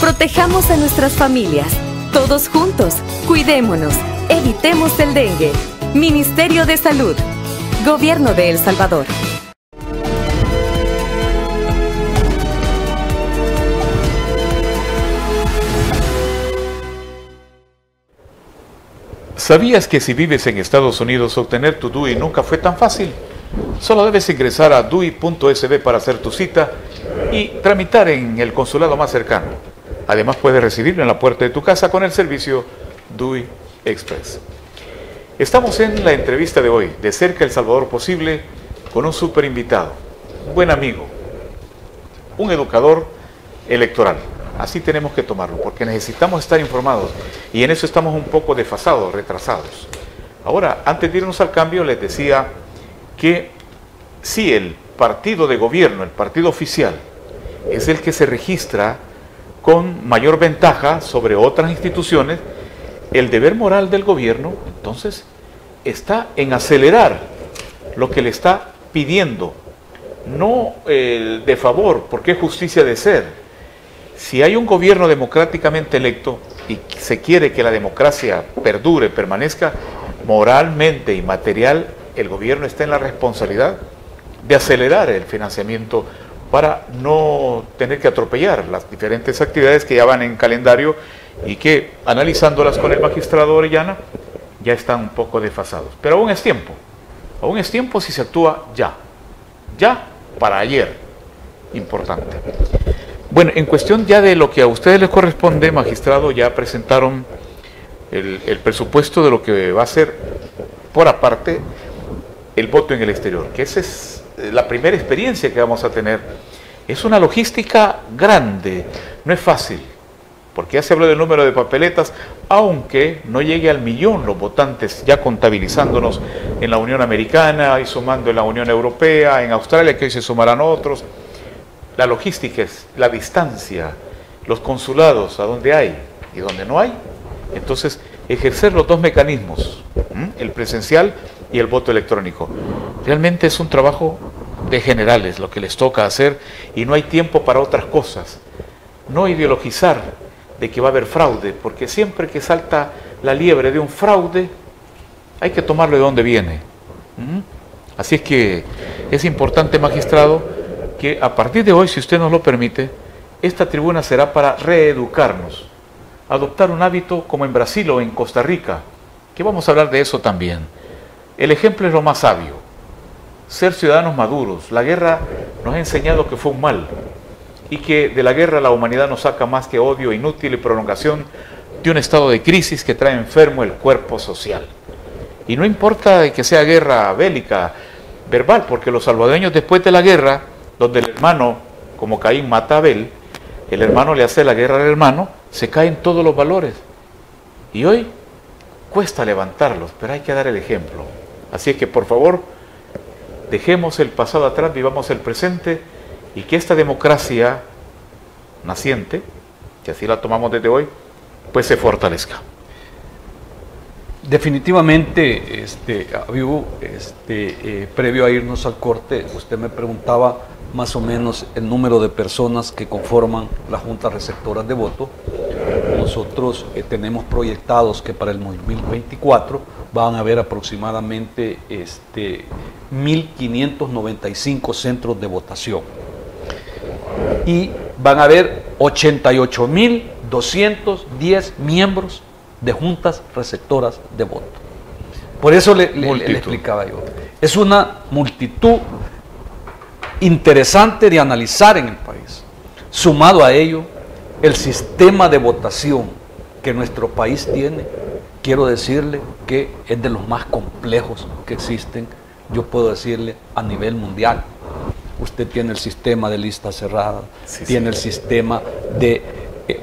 Protejamos a nuestras familias. Todos juntos, cuidémonos, evitemos el dengue. Ministerio de Salud, Gobierno de El Salvador. ¿Sabías que si vives en Estados Unidos obtener tu DUI nunca fue tan fácil? Solo debes ingresar a DUI.sb para hacer tu cita y tramitar en el consulado más cercano. Además puedes recibirlo en la puerta de tu casa con el servicio DUI Express. Estamos en la entrevista de hoy, de cerca El Salvador posible, con un super invitado, un buen amigo, un educador electoral. Así tenemos que tomarlo, porque necesitamos estar informados y en eso estamos un poco desfasados, retrasados. Ahora, antes de irnos al cambio, les decía que si el partido de gobierno, el partido oficial, es el que se registra con mayor ventaja sobre otras instituciones, el deber moral del gobierno, entonces, está en acelerar lo que le está pidiendo, no el de favor, porque es justicia de ser. Si hay un gobierno democráticamente electo y se quiere que la democracia perdure, permanezca, moralmente y material, el gobierno está en la responsabilidad de acelerar el financiamiento para no tener que atropellar las diferentes actividades que ya van en calendario y que, analizándolas con el magistrado Orellana, ya están un poco desfasados. Pero aún es tiempo si se actúa ya para ayer, importante. Bueno, en cuestión ya de lo que a ustedes les corresponde, magistrado, ya presentaron el presupuesto de lo que va a ser, por aparte, el voto en el exterior, que esa es la primera experiencia que vamos a tener. Es una logística grande, no es fácil, porque ya se habló del número de papeletas, aunque no llegue al millón los votantes, ya contabilizándonos en la Unión Americana y sumando en la Unión Europea, en Australia, que hoy se sumarán otros. La logística es la distancia, los consulados a donde hay y donde no hay. Entonces, ejercer los dos mecanismos, el presencial y el voto electrónico. Realmente es un trabajo de generales lo que les toca hacer y no hay tiempo para otras cosas. No ideologizar de que va a haber fraude, porque siempre que salta la liebre de un fraude, hay que tomarlo de donde viene. Así es que es importante, magistrado, que a partir de hoy, si usted nos lo permite, esta tribuna será para reeducarnos, adoptar un hábito como en Brasil o en Costa Rica, que vamos a hablar de eso también. El ejemplo es lo más sabio, ser ciudadanos maduros. La guerra nos ha enseñado que fue un mal y que de la guerra la humanidad nos saca más que odio inútil y prolongación de un estado de crisis que trae enfermo el cuerpo social. Y no importa que sea guerra bélica, verbal, porque los salvadoreños después de la guerra, donde el hermano, como Caín mata a Abel, el hermano le hace la guerra al hermano, se caen todos los valores. Y hoy cuesta levantarlos, pero hay que dar el ejemplo. Así es que, por favor, dejemos el pasado atrás, vivamos el presente, y que esta democracia naciente, que así la tomamos desde hoy, pues se fortalezca. Definitivamente, Abiu, previo a irnos al corte, usted me preguntaba más o menos el número de personas que conforman las juntas receptoras de voto. Nosotros tenemos proyectados que para el 2024 van a haber aproximadamente 1.595 centros de votación y van a haber 88.210 miembros de juntas receptoras de voto. Por eso le explicaba yo. Es una multitud interesante de analizar en el país. Sumado a ello, el sistema de votación que nuestro país tiene, quiero decirle que es de los más complejos que existen, yo puedo decirle, a nivel mundial. Usted tiene el sistema de lista cerrada, sí, tiene el sistema de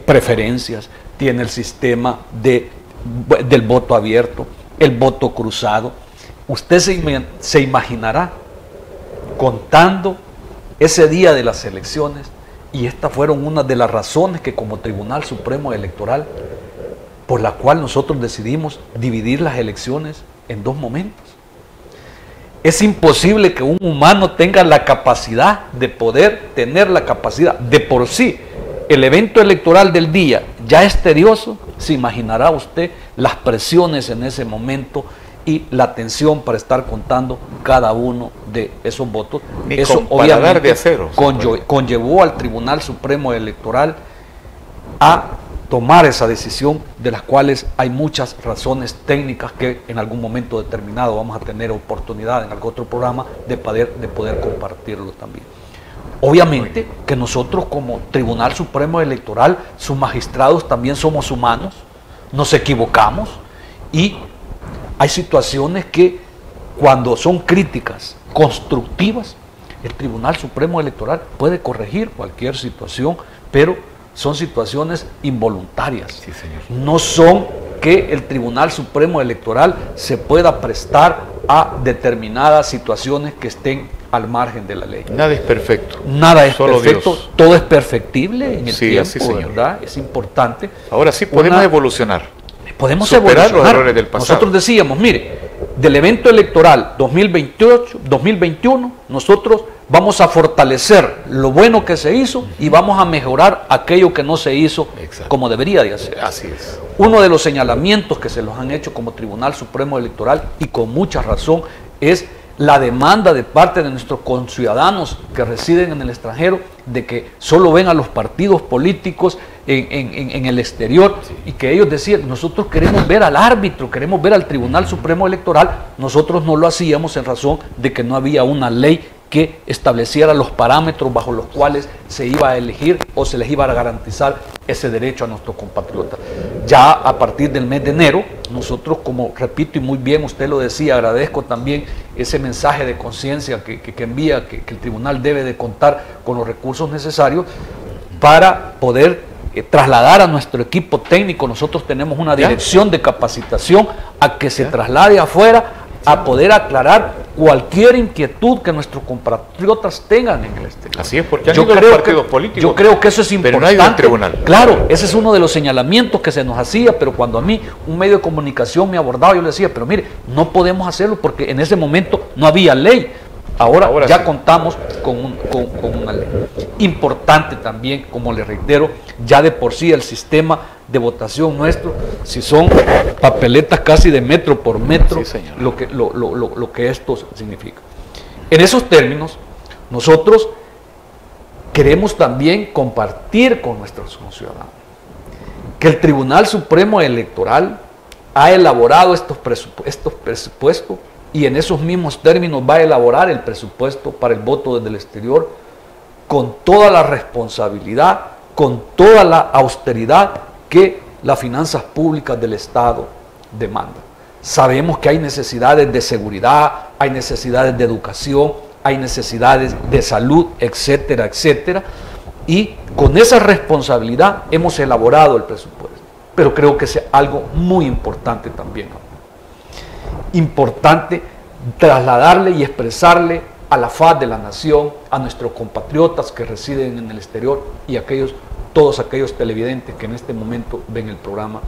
preferencias, tiene el sistema del voto abierto, el voto cruzado. Usted se imaginará, contando ese día de las elecciones, y estas fueron una de las razones que como Tribunal Supremo Electoral, por la cual nosotros decidimos dividir las elecciones en dos momentos. Es imposible que un humano tenga la capacidad de poder tener la capacidad. De por sí, el evento electoral del día ya es tedioso, se imaginará usted las presiones en ese momento y la tensión para estar contando cada uno de esos votos. Eso obviamente conllevó al Tribunal Supremo Electoral a tomar esa decisión, de las cuales hay muchas razones técnicas que en algún momento determinado vamos a tener oportunidad en algún otro programa de poder compartirlo también. Obviamente que nosotros como Tribunal Supremo Electoral, sus magistrados también somos humanos, nos equivocamos y hay situaciones que cuando son críticas, constructivas, el Tribunal Supremo Electoral puede corregir cualquier situación, pero son situaciones involuntarias. Sí, señor. No son que el Tribunal Supremo Electoral se pueda prestar a determinadas situaciones que estén al margen de la ley. Nada es perfecto. Nada es solo perfecto. Dios. Todo es perfectible en el tiempo, así, señor. ¿Verdad? Es importante. Ahora sí podemos evolucionar. Podemos superar los errores del pasado. Nosotros decíamos, mire, del evento electoral 2021, nosotros vamos a fortalecer lo bueno que se hizo y vamos a mejorar aquello que no se hizo como debería de hacer. Así es. Uno de los señalamientos que se los han hecho como Tribunal Supremo Electoral, y con mucha razón, es la demanda de parte de nuestros conciudadanos que residen en el extranjero de que solo ven a los partidos políticos en el exterior, sí, y que ellos decían, nosotros queremos ver al árbitro, queremos ver al Tribunal Supremo Electoral. Nosotros no lo hacíamos en razón de que no había una ley que estableciera los parámetros bajo los cuales se iba a elegir o se les iba a garantizar ese derecho a nuestros compatriotas. Ya a partir del mes de enero, nosotros, como repito y muy bien usted lo decía, agradezco también ese mensaje de conciencia que envía, que el tribunal debe de contar con los recursos necesarios para poder trasladar a nuestro equipo técnico. Nosotros tenemos una dirección de capacitación a que se traslade afuera a poder aclarar cualquier inquietud que nuestros compatriotas tengan en el exterior. Así es, porque han ido los partidos políticos. Yo creo que eso es importante. Pero no ha ido al tribunal. Claro, ese es uno de los señalamientos que se nos hacía, pero cuando a mí un medio de comunicación me abordaba, yo le decía, pero mire, no podemos hacerlo porque en ese momento no había ley. Ahora ya sí contamos con una ley. Importante también, como le reitero, ya de por sí el sistema de votación nuestro, si son papeletas casi de metro por metro, sí, lo que esto significa. En esos términos, nosotros queremos también compartir con nuestros ciudadanos que el Tribunal Supremo Electoral ha elaborado estos presupuestos, y en esos mismos términos va a elaborar el presupuesto para el voto desde el exterior, con toda la responsabilidad, con toda la austeridad que las finanzas públicas del Estado demandan. Sabemos que hay necesidades de seguridad, hay necesidades de educación, hay necesidades de salud, etcétera, etcétera, y con esa responsabilidad hemos elaborado el presupuesto. Pero creo que es algo muy importante también, importante trasladarle y expresarle a la faz de la nación, a nuestros compatriotas que residen en el exterior y todos aquellos televidentes que en este momento ven el programa,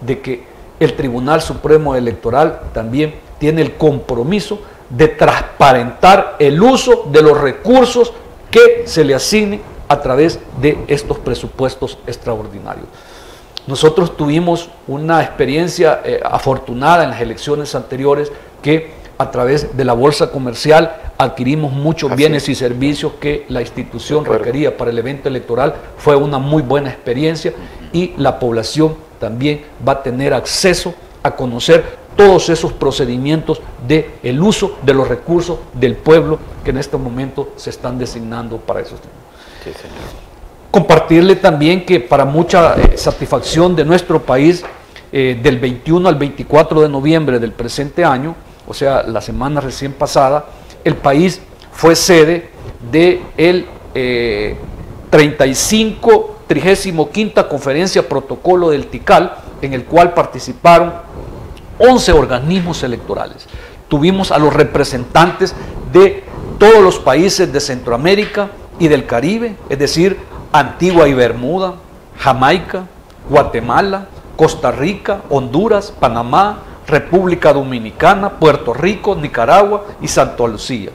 de que el Tribunal Supremo Electoral también tiene el compromiso de transparentar el uso de los recursos que se le asignen a través de estos presupuestos extraordinarios. Nosotros tuvimos una experiencia afortunada en las elecciones anteriores, que a través de la bolsa comercial adquirimos muchos bienes y servicios que la institución requería para el evento electoral. Fue una muy buena experiencia, y la población también va a tener acceso a conocer todos esos procedimientos del uso de los recursos del pueblo que en este momento se están designando para esos temas. Sí, señor. Compartirle también que para mucha satisfacción de nuestro país, del 21 al 24 de noviembre del presente año, o sea, la semana recién pasada, el país fue sede de el 35ª Conferencia Protocolo del TICAL, en el cual participaron 11 organismos electorales. Tuvimos a los representantes de todos los países de Centroamérica y del Caribe, es decir, Antigua y Bermuda, Jamaica, Guatemala, Costa Rica, Honduras, Panamá, República Dominicana, Puerto Rico, Nicaragua y Santa Lucía.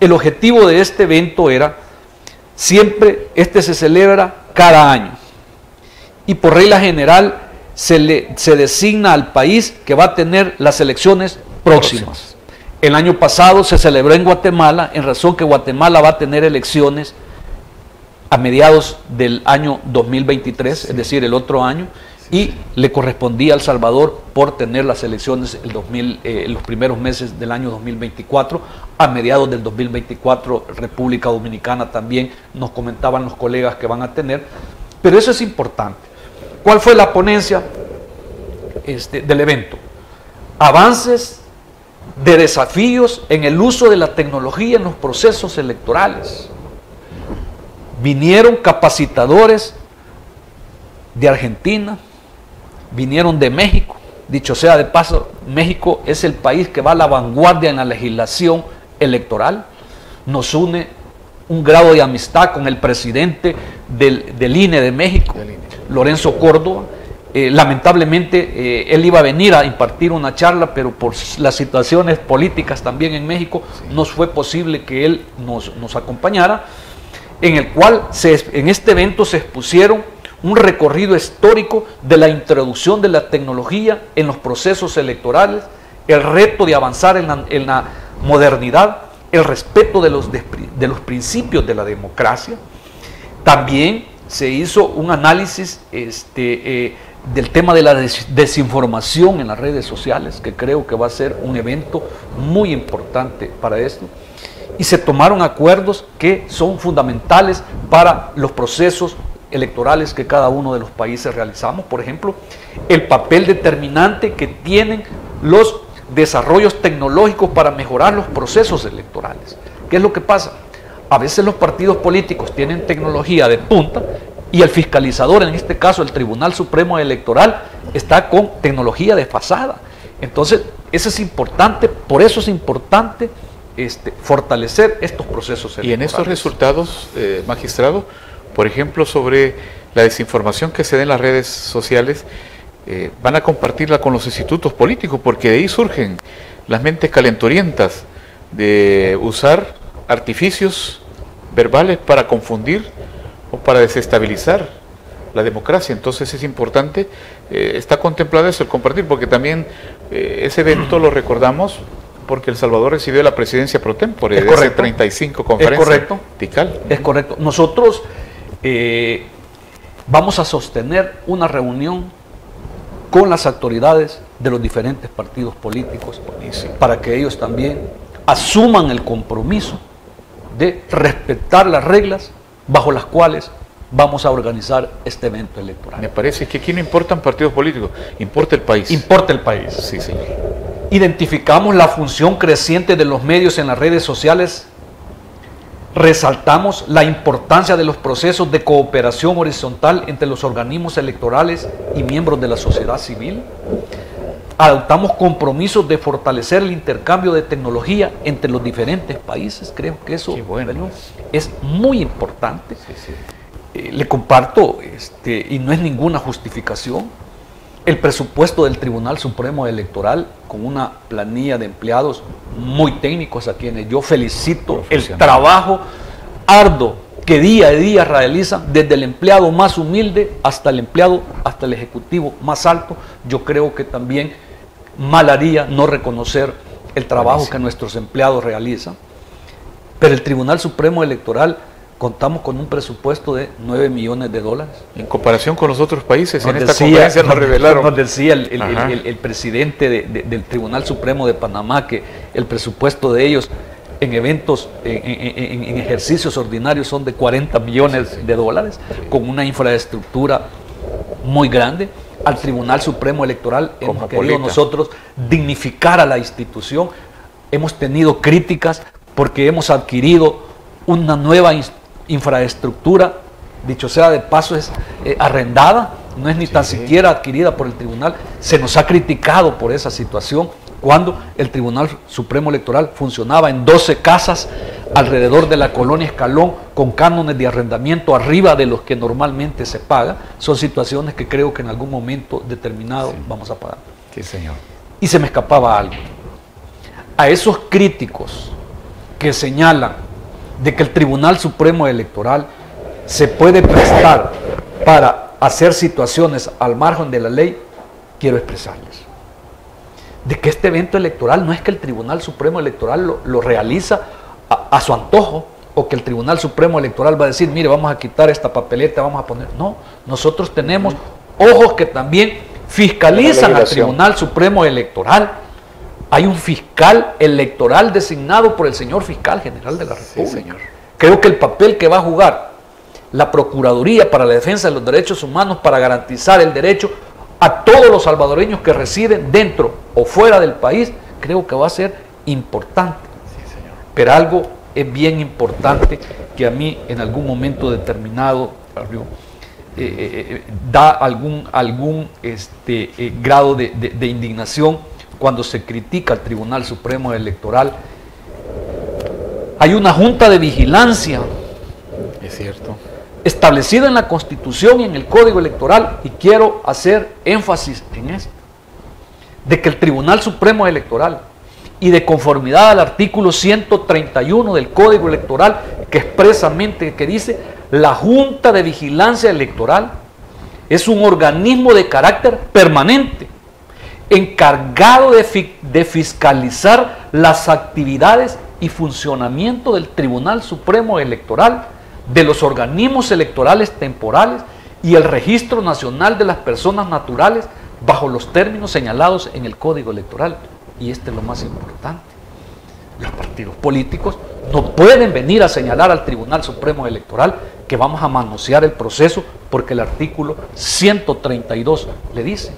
El objetivo de este evento era, siempre, este se celebra cada año, y por regla general se designa al país que va a tener las elecciones próximas. El año pasado se celebró en Guatemala, en razón que Guatemala va a tener elecciones a mediados del año 2023, sí, es decir, el otro año, sí, y sí, le correspondía a El Salvador por tener las elecciones los primeros meses del año 2024, a mediados del 2024 República Dominicana también, nos comentaban los colegas que van a tener, pero eso es importante. ¿Cuál fue la ponencia del evento? Avances de desafíos en el uso de la tecnología en los procesos electorales. Vinieron capacitadores de Argentina, vinieron de México. Dicho sea de paso, México es el país que va a la vanguardia en la legislación electoral. Nos une un grado de amistad con el presidente del INE de México, Lorenzo Córdoba. Lamentablemente él iba a venir a impartir una charla, pero por las situaciones políticas también en México, sí, no fue posible que él nos acompañara. En el cual en este evento se expusieron un recorrido histórico de la introducción de la tecnología en los procesos electorales, el reto de avanzar en la modernidad, el respeto de los principios de la democracia. También se hizo un análisis del tema de la desinformación en las redes sociales, que creo que va a ser un evento muy importante para esto. Y se tomaron acuerdos que son fundamentales para los procesos electorales que cada uno de los países realizamos. Por ejemplo, el papel determinante que tienen los desarrollos tecnológicos para mejorar los procesos electorales. ¿Qué es lo que pasa? A veces los partidos políticos tienen tecnología de punta y el fiscalizador, en este caso el Tribunal Supremo Electoral, está con tecnología desfasada. Entonces, eso es importante, por eso es importante fortalecer estos procesos electorales. Y en estos resultados, magistrado, por ejemplo, sobre la desinformación que se da en las redes sociales, van a compartirla con los institutos políticos, porque de ahí surgen las mentes calenturientas de usar artificios verbales para confundir o para desestabilizar la democracia. Entonces es importante, está contemplado eso, el compartir, porque también ese evento lo recordamos, porque El Salvador recibió la presidencia pro tempore de ese 35 conferencias. Es correcto. TICAL. Es correcto. Nosotros vamos a sostener una reunión con las autoridades de los diferentes partidos políticos, para que ellos también asuman el compromiso de respetar las reglas bajo las cuales vamos a organizar este evento electoral. Me parece que aquí no importan partidos políticos, importa el país. Importa el país. Sí, señor. Identificamos la función creciente de los medios en las redes sociales, resaltamos la importancia de los procesos de cooperación horizontal entre los organismos electorales y miembros de la sociedad civil, adoptamos compromisos de fortalecer el intercambio de tecnología entre los diferentes países. Creo que eso es muy importante. Sí, sí. Le comparto, y no es ninguna justificación, el presupuesto del Tribunal Supremo Electoral, con una planilla de empleados muy técnicos, a quienes yo felicito el trabajo arduo que día a día realizan, desde el empleado más humilde hasta el empleado, hasta el ejecutivo más alto. Yo creo que también mal haría no reconocer el trabajo que nuestros empleados realizan. Pero el Tribunal Supremo Electoral, contamos con un presupuesto de $9 millones. En comparación con los otros países, en esta conferencia nos revelaron. Nos decía el presidente del Tribunal Supremo de Panamá que el presupuesto de ellos en eventos, en ejercicios ordinarios, son de $40 millones, con una infraestructura muy grande. Al Tribunal Supremo Electoral hemos querido nosotros dignificar a la institución. Hemos tenido críticas porque hemos adquirido una nueva infraestructura, dicho sea de paso, es arrendada, no es ni tan siquiera adquirida por el tribunal. Se nos ha criticado por esa situación, cuando el Tribunal Supremo Electoral funcionaba en 12 casas alrededor de la colonia Escalón, con cánones de arrendamiento arriba de los que normalmente se paga. Son situaciones que creo que en algún momento determinado vamos a pagar. Sí, señor. Y se me escapaba algo. A esos críticos que señalan de que el Tribunal Supremo Electoral se puede prestar para hacer situaciones al margen de la ley, quiero expresarles de que este evento electoral no es que el Tribunal Supremo Electoral lo realiza a su antojo, o que el Tribunal Supremo Electoral va a decir, mire, vamos a quitar esta papeleta, vamos a poner... No, nosotros tenemos ojos que también fiscalizan al Tribunal Supremo Electoral. Hay un fiscal electoral designado por el señor fiscal general de la República. Sí, señor. Creo que el papel que va a jugar la Procuraduría para la Defensa de los Derechos Humanos para garantizar el derecho a todos los salvadoreños que residen dentro o fuera del país, creo que va a ser importante. Sí, señor. Pero algo es bien importante que a mí en algún momento determinado da algún grado de indignación. Cuando se critica al Tribunal Supremo Electoral, hay una Junta de Vigilancia, es cierto, establecida en la Constitución y en el Código Electoral, y quiero hacer énfasis en esto, de que el Tribunal Supremo Electoral, y de conformidad al artículo 131 del Código Electoral, que expresamente que dice, la Junta de Vigilancia Electoral es un organismo de carácter permanente, encargado de fiscalizar las actividades y funcionamiento del Tribunal Supremo Electoral, de los organismos electorales temporales y el Registro Nacional de las Personas Naturales, bajo los términos señalados en el Código Electoral. Y este es lo más importante. Los partidos políticos no pueden venir a señalar al Tribunal Supremo Electoral que vamos a manosear el proceso, porque el artículo 132 le dice.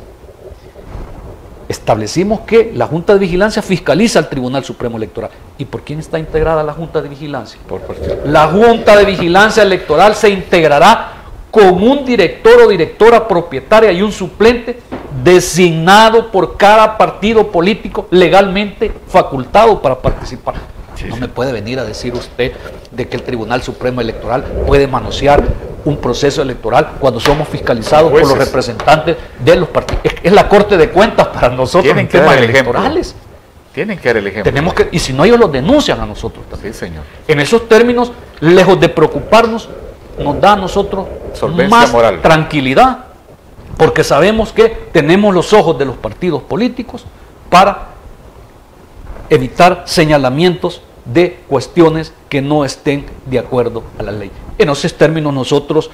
Establecimos que la Junta de Vigilancia fiscaliza al Tribunal Supremo Electoral. ¿Y por quién está integrada la Junta de Vigilancia? Por partido. La Junta de Vigilancia Electoral se integrará con un director o directora propietaria y un suplente designado por cada partido político legalmente facultado para participar. Sí, no me puede venir a decir usted de que el Tribunal Supremo Electoral puede manosear un proceso electoral cuando somos fiscalizados por los representantes de los partidos. Es la Corte de Cuentas para nosotros. Tienen en temas electorales. Tienen que dar el ejemplo. Tenemos que, y si no, ellos los denuncian a nosotros también. Sí, señor. En esos términos, lejos de preocuparnos, nos da a nosotros solvencia más moral, tranquilidad, porque sabemos que tenemos los ojos de los partidos políticos para evitar señalamientos de cuestiones que no estén de acuerdo a la ley. En esos términos nosotros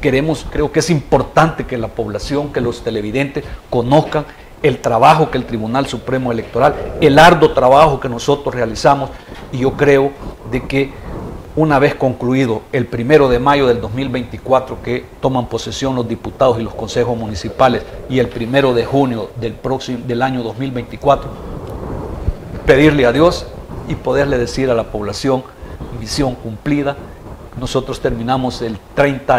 queremos, creo que es importante que la población, que los televidentes conozcan el trabajo que el Tribunal Supremo Electoral, el arduo trabajo que nosotros realizamos, y yo creo de que una vez concluido el 1 de mayo del 2024, que toman posesión los diputados y los consejos municipales, y el 1 de junio del año 2024, pedirle a Dios y poderle decir a la población, misión cumplida. Nosotros terminamos el 30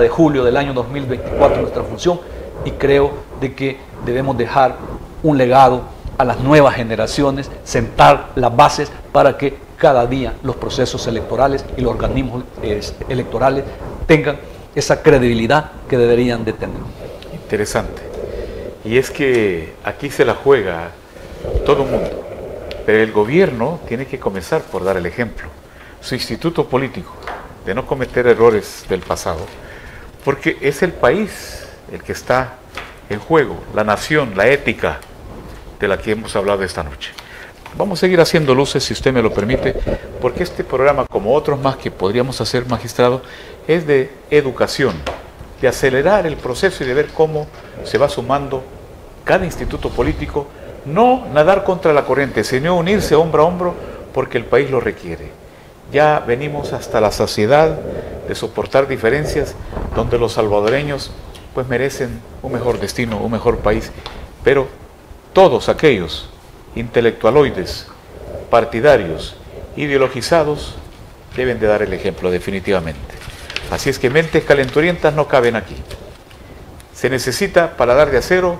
de julio del año 2024 nuestra función, y creo de que debemos dejar un legado a las nuevas generaciones, sentar las bases para que cada día los procesos electorales y los organismos electorales tengan esa credibilidad que deberían de tener. Interesante. Y es que aquí se la juega todo el mundo. Pero el gobierno tiene que comenzar por dar el ejemplo. Su instituto político, de no cometer errores del pasado, porque es el país el que está en juego, la nación, la ética de la que hemos hablado esta noche. Vamos a seguir haciendo luces, si usted me lo permite, porque este programa, como otros más que podríamos hacer, magistrado, es de educación, de acelerar el proceso y de ver cómo se va sumando cada instituto político, no nadar contra la corriente, sino unirse hombro a hombro porque el país lo requiere. Ya venimos hasta la saciedad de soportar diferencias donde los salvadoreños pues merecen un mejor destino, un mejor país, pero todos aquellos intelectualoides, partidarios, ideologizados, deben de dar el ejemplo definitivamente. Así es que mentes calenturientas no caben aquí. Se necesita paladar de acero,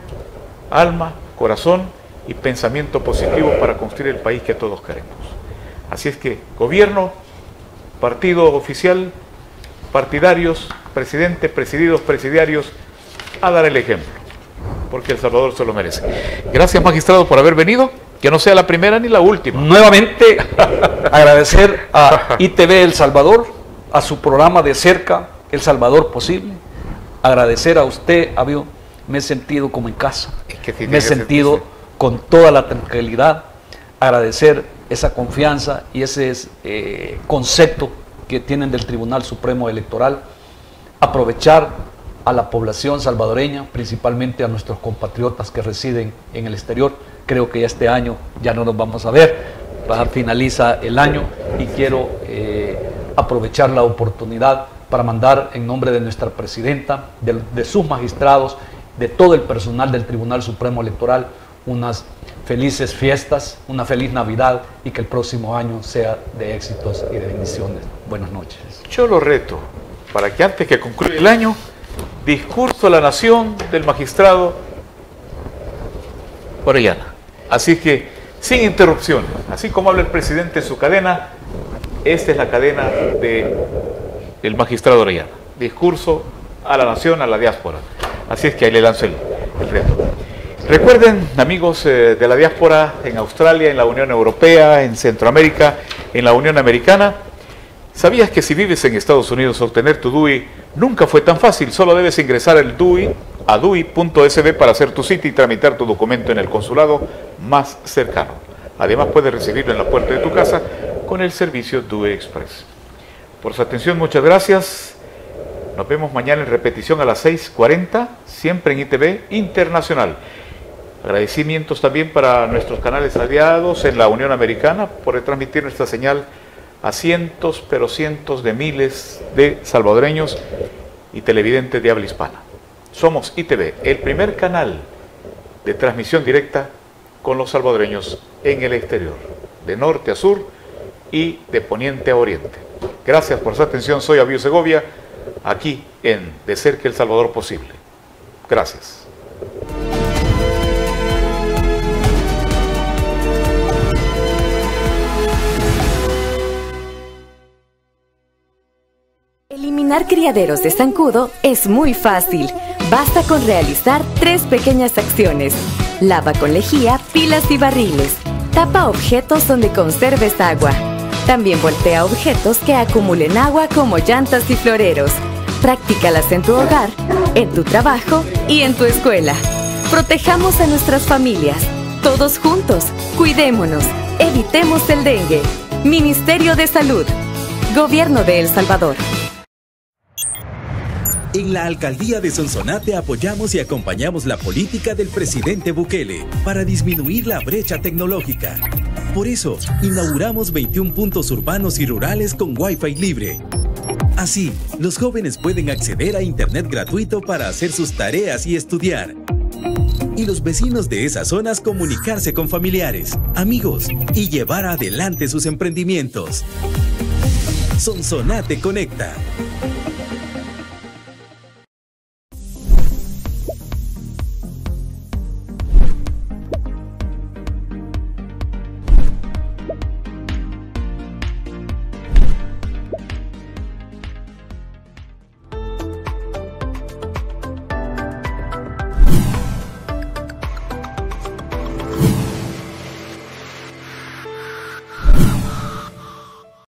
alma, corazón y pensamiento positivo para construir el país que todos queremos. Así es que gobierno, partido oficial, partidarios, presidente, presididos, presidiarios, a dar el ejemplo, porque El Salvador se lo merece. Gracias, magistrado, por haber venido. Que no sea la primera ni la última. Nuevamente, agradecer a ITV El Salvador, a su programa De Cerca, El Salvador Posible. Agradecer a usted, Abio. Me he sentido como en casa. Es que me he sentido con toda la tranquilidad. Agradecer esa confianza y ese concepto que tienen del Tribunal Supremo Electoral. Aprovechar a la población salvadoreña, principalmente a nuestros compatriotas que residen en el exterior. Creo que este año ya no nos vamos a ver, finaliza el año, y quiero aprovechar la oportunidad para mandar en nombre de nuestra presidenta, de sus magistrados, de todo el personal del Tribunal Supremo Electoral, unas felices fiestas, una feliz Navidad, y que el próximo año sea de éxitos y de bendiciones. Buenas noches. Yo lo reto para que antes que concluya el año, discurso a la nación del magistrado Orellana. Así que, sin interrupción, así como habla el presidente en su cadena, esta es la cadena del magistrado Orellana. Discurso a la nación, a la diáspora. Así es que ahí le lanzo el reto. Recuerden, amigos de la diáspora, en Australia, en la Unión Europea, en Centroamérica, en la Unión Americana, ¿sabías que si vives en Estados Unidos, obtener tu DUI nunca fue tan fácil? Solo debes ingresar el DUI a DUI.sb para hacer tu cita y tramitar tu documento en el consulado más cercano. Además, puedes recibirlo en la puerta de tu casa con el servicio DUI Express. Por su atención, muchas gracias. Nos vemos mañana en repetición a las 6:40, siempre en ITV Internacional. Agradecimientos también para nuestros canales aliados en la Unión Americana por retransmitir nuestra señal a cientos, pero cientos de miles de salvadoreños y televidentes de habla hispana. Somos ITV, el primer canal de transmisión directa con los salvadoreños en el exterior, de norte a sur y de poniente a oriente. Gracias por su atención, soy Abio Segovia, aquí en De Cerca El Salvador Posible. Gracias. Eliminar criaderos de zancudo es muy fácil. Basta con realizar 3 pequeñas acciones. Lava con lejía pilas y barriles. Tapa objetos donde conserves agua. También voltea objetos que acumulen agua como llantas y floreros. Practícalas en tu hogar, en tu trabajo y en tu escuela. Protejamos a nuestras familias. Todos juntos. Cuidémonos. Evitemos el dengue. Ministerio de Salud. Gobierno de El Salvador. En la Alcaldía de Sonsonate apoyamos y acompañamos la política del presidente Bukele para disminuir la brecha tecnológica. Por eso, inauguramos 21 puntos urbanos y rurales con Wi-Fi libre. Así, los jóvenes pueden acceder a Internet gratuito para hacer sus tareas y estudiar. Y los vecinos de esas zonas comunicarse con familiares, amigos y llevar adelante sus emprendimientos. Sonsonate Conecta.